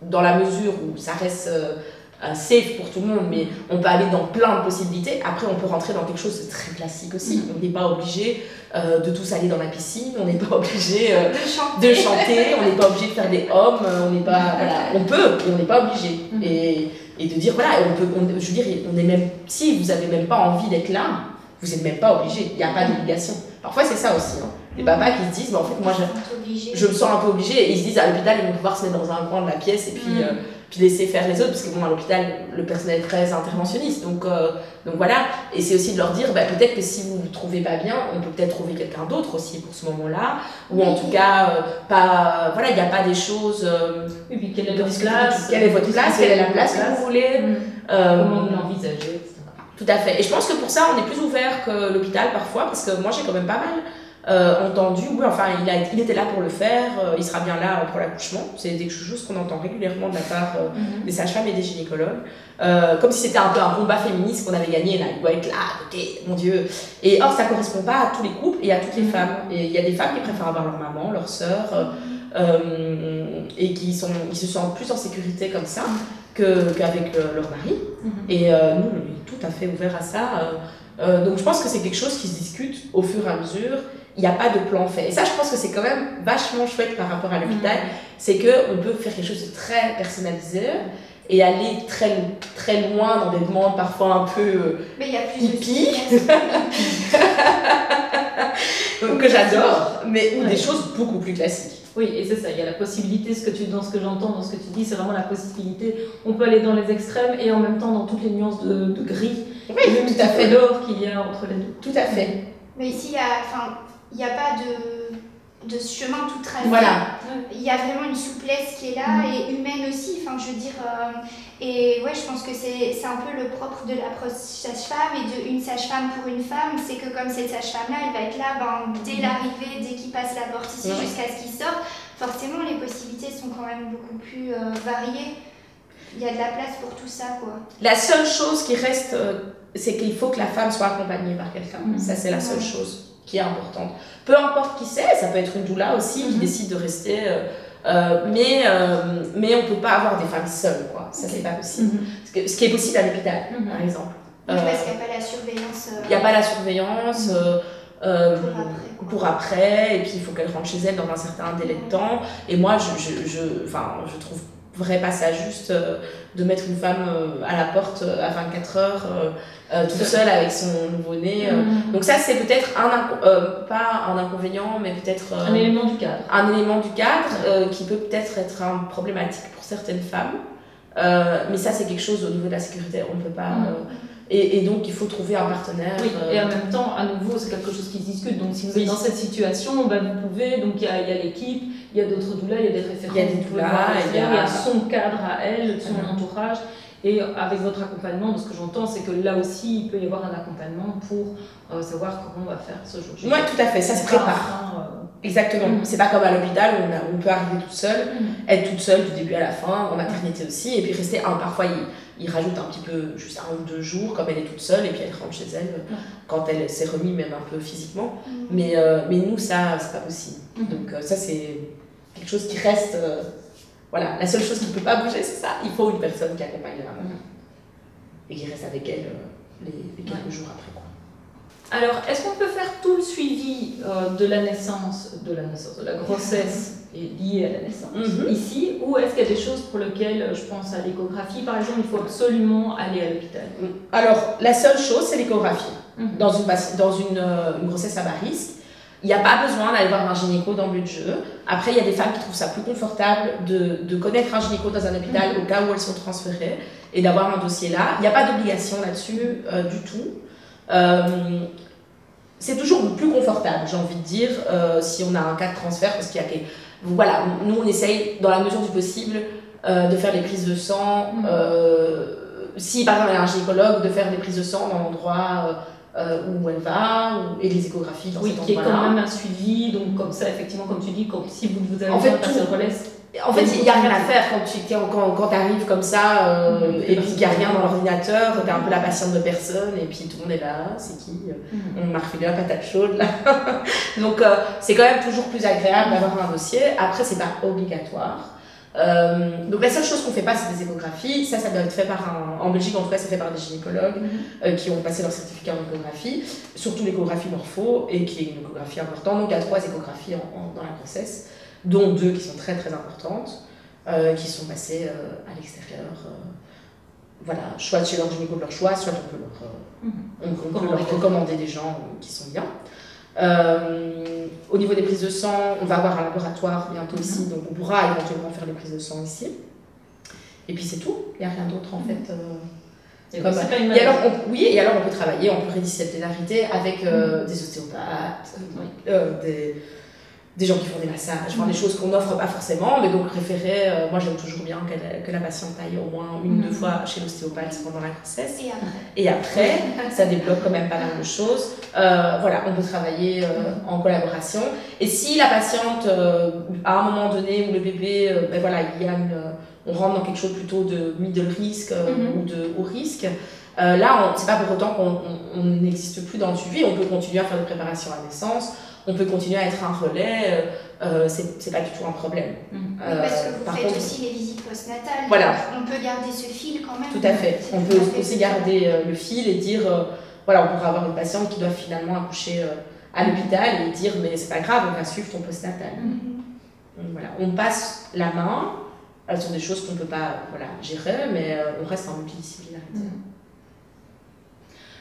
dans la mesure où ça reste. Safe pour tout le monde, mais on peut aller dans plein de possibilités. Après, on peut rentrer dans quelque chose de très classique aussi. On n'est pas obligé de tous aller dans la piscine, on n'est pas obligé de chanter, on n'est pas obligé de faire des hommes, on n'est pas. Voilà, on peut, on n'est pas obligé. Et de dire, voilà, on peut, je veux dire, on est même, si vous n'avez même pas envie d'être là, vous n'êtes même pas obligé, il n'y a pas d'obligation. Parfois, c'est ça aussi. Les papas qui se disent, en fait, moi je me sens un peu obligée, et ils se disent à l'hôpital, ils vont pouvoir se mettre dans un coin de la pièce et puis laisser faire les autres, parce que bon, à l'hôpital, le personnel est très interventionniste, donc voilà. Et c'est aussi de leur dire, peut-être que si vous ne vous trouvez pas bien, on peut peut-être trouver quelqu'un d'autre aussi pour ce moment-là, ou en tout cas, voilà, il n'y a pas des choses... oui, puis quelle est votre place, quelle est la place que vous voulez, comment vous l'envisagez, etc. Tout à fait. Et je pense que pour ça, on est plus ouvert que l'hôpital parfois, parce que moi, j'ai quand même pas mal... entendu, oui, enfin il était là pour le faire, il sera bien là pour l'accouchement. C'est des choses qu'on entend régulièrement de la part des sages-femmes et des gynécologues, comme si c'était un peu un combat féministe qu'on avait gagné, là, il doit être là, mon Dieu. Et or, ça ne correspond pas à tous les couples et à toutes les femmes. Et il y a des femmes qui préfèrent avoir leur maman, leur sœur, et qui se sentent plus en sécurité comme ça qu'avec leur mari. Et nous, on est tout à fait ouverts à ça. Donc je pense que c'est quelque chose qui se discute au fur et à mesure. Il n'y a pas de plan fait. Et ça, je pense que c'est quand même vachement chouette par rapport à l'hôpital. C'est qu'on peut faire quelque chose de très personnalisé et aller très, très loin dans des demandes parfois un peu hippies. Que j'adore, mais ou des choses beaucoup plus classiques. Oui, et c'est ça, il y a la possibilité, dans ce que j'entends, dans ce que tu dis, c'est vraiment la possibilité. On peut aller dans les extrêmes et en même temps dans toutes les nuances de gris. Oui, et tout à fait. L'or qu'il y a entre les deux. Tout à fait. Mais ici, il n'y a pas de chemin tout tracé. Voilà. Il y a vraiment une souplesse qui est là et humaine aussi. Enfin, je veux dire, et ouais, je pense que c'est un peu le propre de l'approche sage-femme et d'une sage-femme pour une femme. C'est que comme cette sage-femme-là, elle va être là dès l'arrivée, dès qu'il passe la porte ici jusqu'à ce qu'il sorte. Forcément, les possibilités sont quand même beaucoup plus variées. Il y a de la place pour tout ça, quoi. La seule chose qui reste, c'est qu'il faut que la femme soit accompagnée par quelqu'un. Ça, c'est la seule chose qui est importante. Peu importe qui c'est, ça peut être une doula aussi qui décide de rester, mais on ne peut pas avoir des femmes seules, quoi. Ça, c'est pas possible. Ce qui est possible à l'hôpital, par exemple. Parce qu'il n'y a pas la surveillance. Il n'y a pas la surveillance. Pour après, et puis il faut qu'elle rentre chez elle dans un certain délai de temps. Et moi, je trouve pas ça juste de mettre une femme à la porte à 24 heures toute seule avec son nouveau-né. Donc ça, c'est peut-être pas un inconvénient, mais peut-être un élément du cadre. Un élément du cadre qui peut peut-être être un problématique pour certaines femmes. Mais ça, c'est quelque chose au niveau de la sécurité, on ne peut pas... Et donc, il faut trouver un partenaire. Oui, et en même temps, à nouveau, c'est quelque chose qui se discute. Donc, si vous êtes dans cette situation, vous pouvez. Donc, il y a l'équipe, il y a d'autres doulas, il y a des référents. Il y a des doulas, il y a son cadre à elle, son entourage. Et avec votre accompagnement, parce que j'entends, c'est que là aussi, il peut y avoir un accompagnement pour savoir comment on va faire ce jour J. Oui, tout à fait, ça se prépare. Exactement, c'est pas comme à l'hôpital où on peut arriver toute seule, être toute seule du début à la fin, en maternité aussi, et puis rester, parfois ils rajoutent un petit peu, juste 1 ou 2 jours, comme elle est toute seule, et puis elle rentre chez elle, quand elle s'est remise même un peu physiquement, mais nous, ça, c'est pas possible. Donc ça, c'est quelque chose qui reste, voilà, la seule chose qui ne peut pas bouger, c'est ça, il faut une personne qui accompagne la maman, et qui reste avec elle les quelques jours après, quoi. Alors, est-ce qu'on peut faire tout le suivi de la grossesse et lié à la naissance ici, ou est-ce qu'il y a des choses pour lesquelles, je pense à l'échographie par exemple, il faut absolument aller à l'hôpital? Alors, la seule chose, c'est l'échographie. Dans une grossesse à bas risque, il n'y a pas besoin d'aller voir un gynéco dans le jeu. Après, il y a des femmes qui trouvent ça plus confortable de connaître un gynéco dans un hôpital au cas où elles sont transférées et d'avoir un dossier là. Il n'y a pas d'obligation là-dessus du tout. C'est toujours plus confortable, j'ai envie de dire, si on a un cas de transfert, parce qu'il y a des... Voilà, nous on essaye, dans la mesure du possible, de faire des prises de sang, si par exemple il y a un gynécologue, de faire des prises de sang dans l'endroit où elle va, et les échographies dans cet endroit-là. Oui, qui est quand même un suivi, donc comme ça, effectivement, comme tu dis, si vous avez besoin de passer le relais... En fait, il n'y a rien à faire quand tu arrives comme ça et puis qu'il n'y a rien dans l'ordinateur, tu es un peu la patiente de personne et puis tout le monde est là, c'est qui on m'a refilé la patate chaude là. Donc c'est quand même toujours plus agréable d'avoir un dossier. Après, c'est pas obligatoire. Donc la seule chose qu'on fait pas, c'est des échographies. Ça doit être fait en Belgique en tout cas, c'est fait par des gynécologues qui ont passé leur certificat en échographie, surtout l'échographie morpho et qui est une échographie importante. Donc il y a 3 échographies dans la grossesse, dont 2 qui sont très très importantes, qui sont passées à l'extérieur, voilà, soit chez leur gynéco de leur choix, soit on peut leur recommander des gens qui sont bien. Au niveau des prises de sang, on va avoir un laboratoire bientôt ici, donc on pourra éventuellement faire les prises de sang ici. Et puis c'est tout, il n'y a rien d'autre en fait. Et alors on peut travailler en pluridisciplinarité avec des ostéopathes, des gens qui font des massages, des choses qu'on n'offre pas forcément, mais donc référer, moi j'aime toujours bien que la patiente aille au moins 1 ou 2 fois chez l'ostéopathe pendant la grossesse. Et après, ça développe quand même pas mal de choses. Voilà, on peut travailler en collaboration. Et si la patiente, à un moment donné, où le bébé, on rentre dans quelque chose plutôt de middle risk ou de haut risque, là, c'est pas pour autant qu'on n'existe plus dans le suivi, on peut continuer à faire des préparations à naissance. On peut continuer à être un relais, c'est pas du tout un problème. Parce que vous faites aussi les visites postnatales, voilà. On peut garder ce fil quand même. Tout à fait, on peut aussi garder le fil et dire, voilà, on pourra avoir une patiente qui doit finalement accoucher à l'hôpital et dire, mais c'est pas grave, on va suivre ton postnatal. Voilà. On passe la main, elles sont des choses qu'on ne peut pas gérer, mais on reste en multidisciplinarité.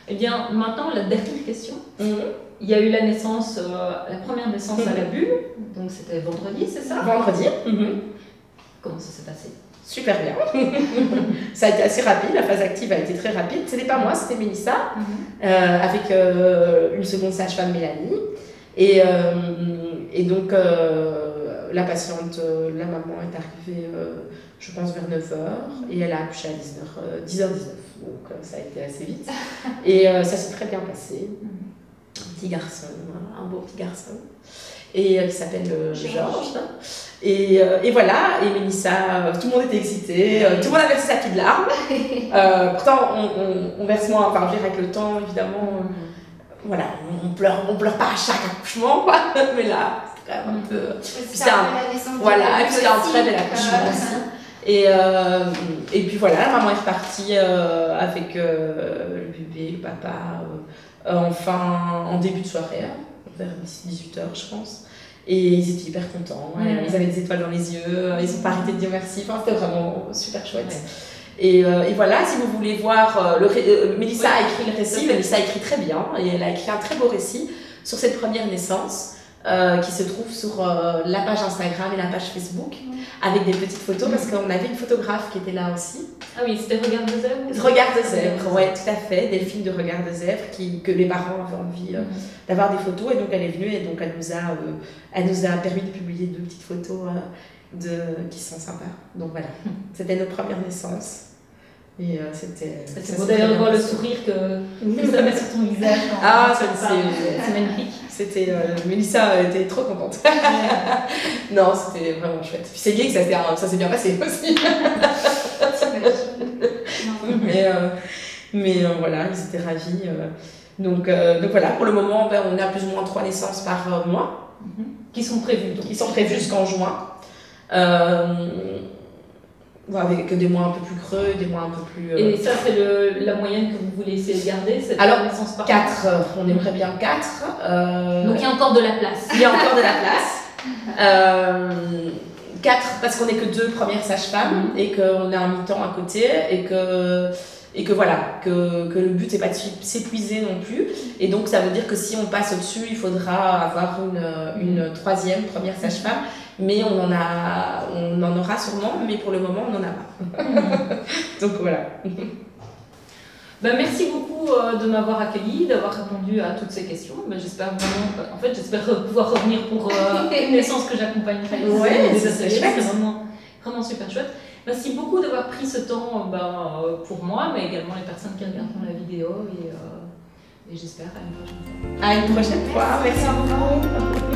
Eh bien, maintenant, la dernière question. Il y a eu la naissance, la première naissance à La Bulle, donc c'était vendredi, c'est ça? Vendredi. Comment ça s'est passé? Super bien. Ça a été assez rapide, la phase active a été très rapide. Ce n'était pas moi, c'était Melissa, avec une seconde sage-femme Mélanie. Et donc, la patiente, la maman est arrivée, je pense, vers 9h, et elle a accouché à 10h19, donc ça a été assez vite. Et ça s'est très bien passé. Petit garçon, un beau petit garçon, et qui s'appelle Georges. Et voilà, et Mélissa, tout le monde était excité, tout le monde a versé sa petite larme. Pourtant, on verse moins, enfin, avec le temps, évidemment, voilà, on pleure pas à chaque accouchement, quoi, mais là, c'est quand même un peu. Puis c'est un très bel accouchement aussi. Et puis voilà, la maman est repartie avec le bébé, le papa. En début de soirée, vers 18h je pense, et ils étaient hyper contents, ils avaient des étoiles dans les yeux, ils n'ont pas arrêté de dire merci, enfin, c'était vraiment super chouette. Et voilà, si vous voulez voir, Melissa a écrit le récit, Melissa a écrit très bien, et elle a écrit un très beau récit sur cette première naissance, qui se trouve sur la page Instagram et la page Facebook, avec des petites photos, parce qu'on avait une photographe qui était là aussi. Ah oui, c'était Regard de Zèbre. Regard de Zèbre, oui, tout à fait, Delphine de Regard de Zèbre, que les parents avaient envie d'avoir des photos, et donc elle est venue, et donc elle nous a permis de publier 2 petites photos qui sont sympas. Donc voilà, c'était notre première naissance, Et c'était beau d'ailleurs de voir le sourire que ça met sur ton visage. Ah, c'est magnifique. C'était, Melissa était trop contente. Non, c'était vraiment chouette. Puis c'est gay que ça s'est bien passé aussi. Mais voilà, ils étaient ravis. Donc voilà, pour le moment, ben, on a plus ou moins 3 naissances par mois. Qui sont prévues. Qui sont prévues jusqu'en juin. Avec des mois un peu plus creux, des mois un peu plus... Et ça, c'est la moyenne que vous voulez essayer de garder, cette naissance par 4, on aimerait bien 4. Donc il y a encore de la place. Il y a encore de la place. 4, parce qu'on n'est que 2 premières sages-femmes, et qu'on a un mi-temps à côté, et que voilà, que le but n'est pas de s'épuiser non plus. Et donc ça veut dire que si on passe au-dessus, il faudra avoir une 3e première sage-femme. Mais on en aura sûrement, mais pour le moment, on n'en a pas. Donc voilà. Ben, merci beaucoup de m'avoir accueilli, d'avoir répondu à toutes ces questions. Ben, j'espère vraiment, en fait, pouvoir revenir pour une naissance que j'accompagnerai. Oui, c'est vraiment super chouette. Merci beaucoup d'avoir pris ce temps pour moi, mais également les personnes qui regarderont la vidéo. Et j'espère à une prochaine fois. Merci beaucoup.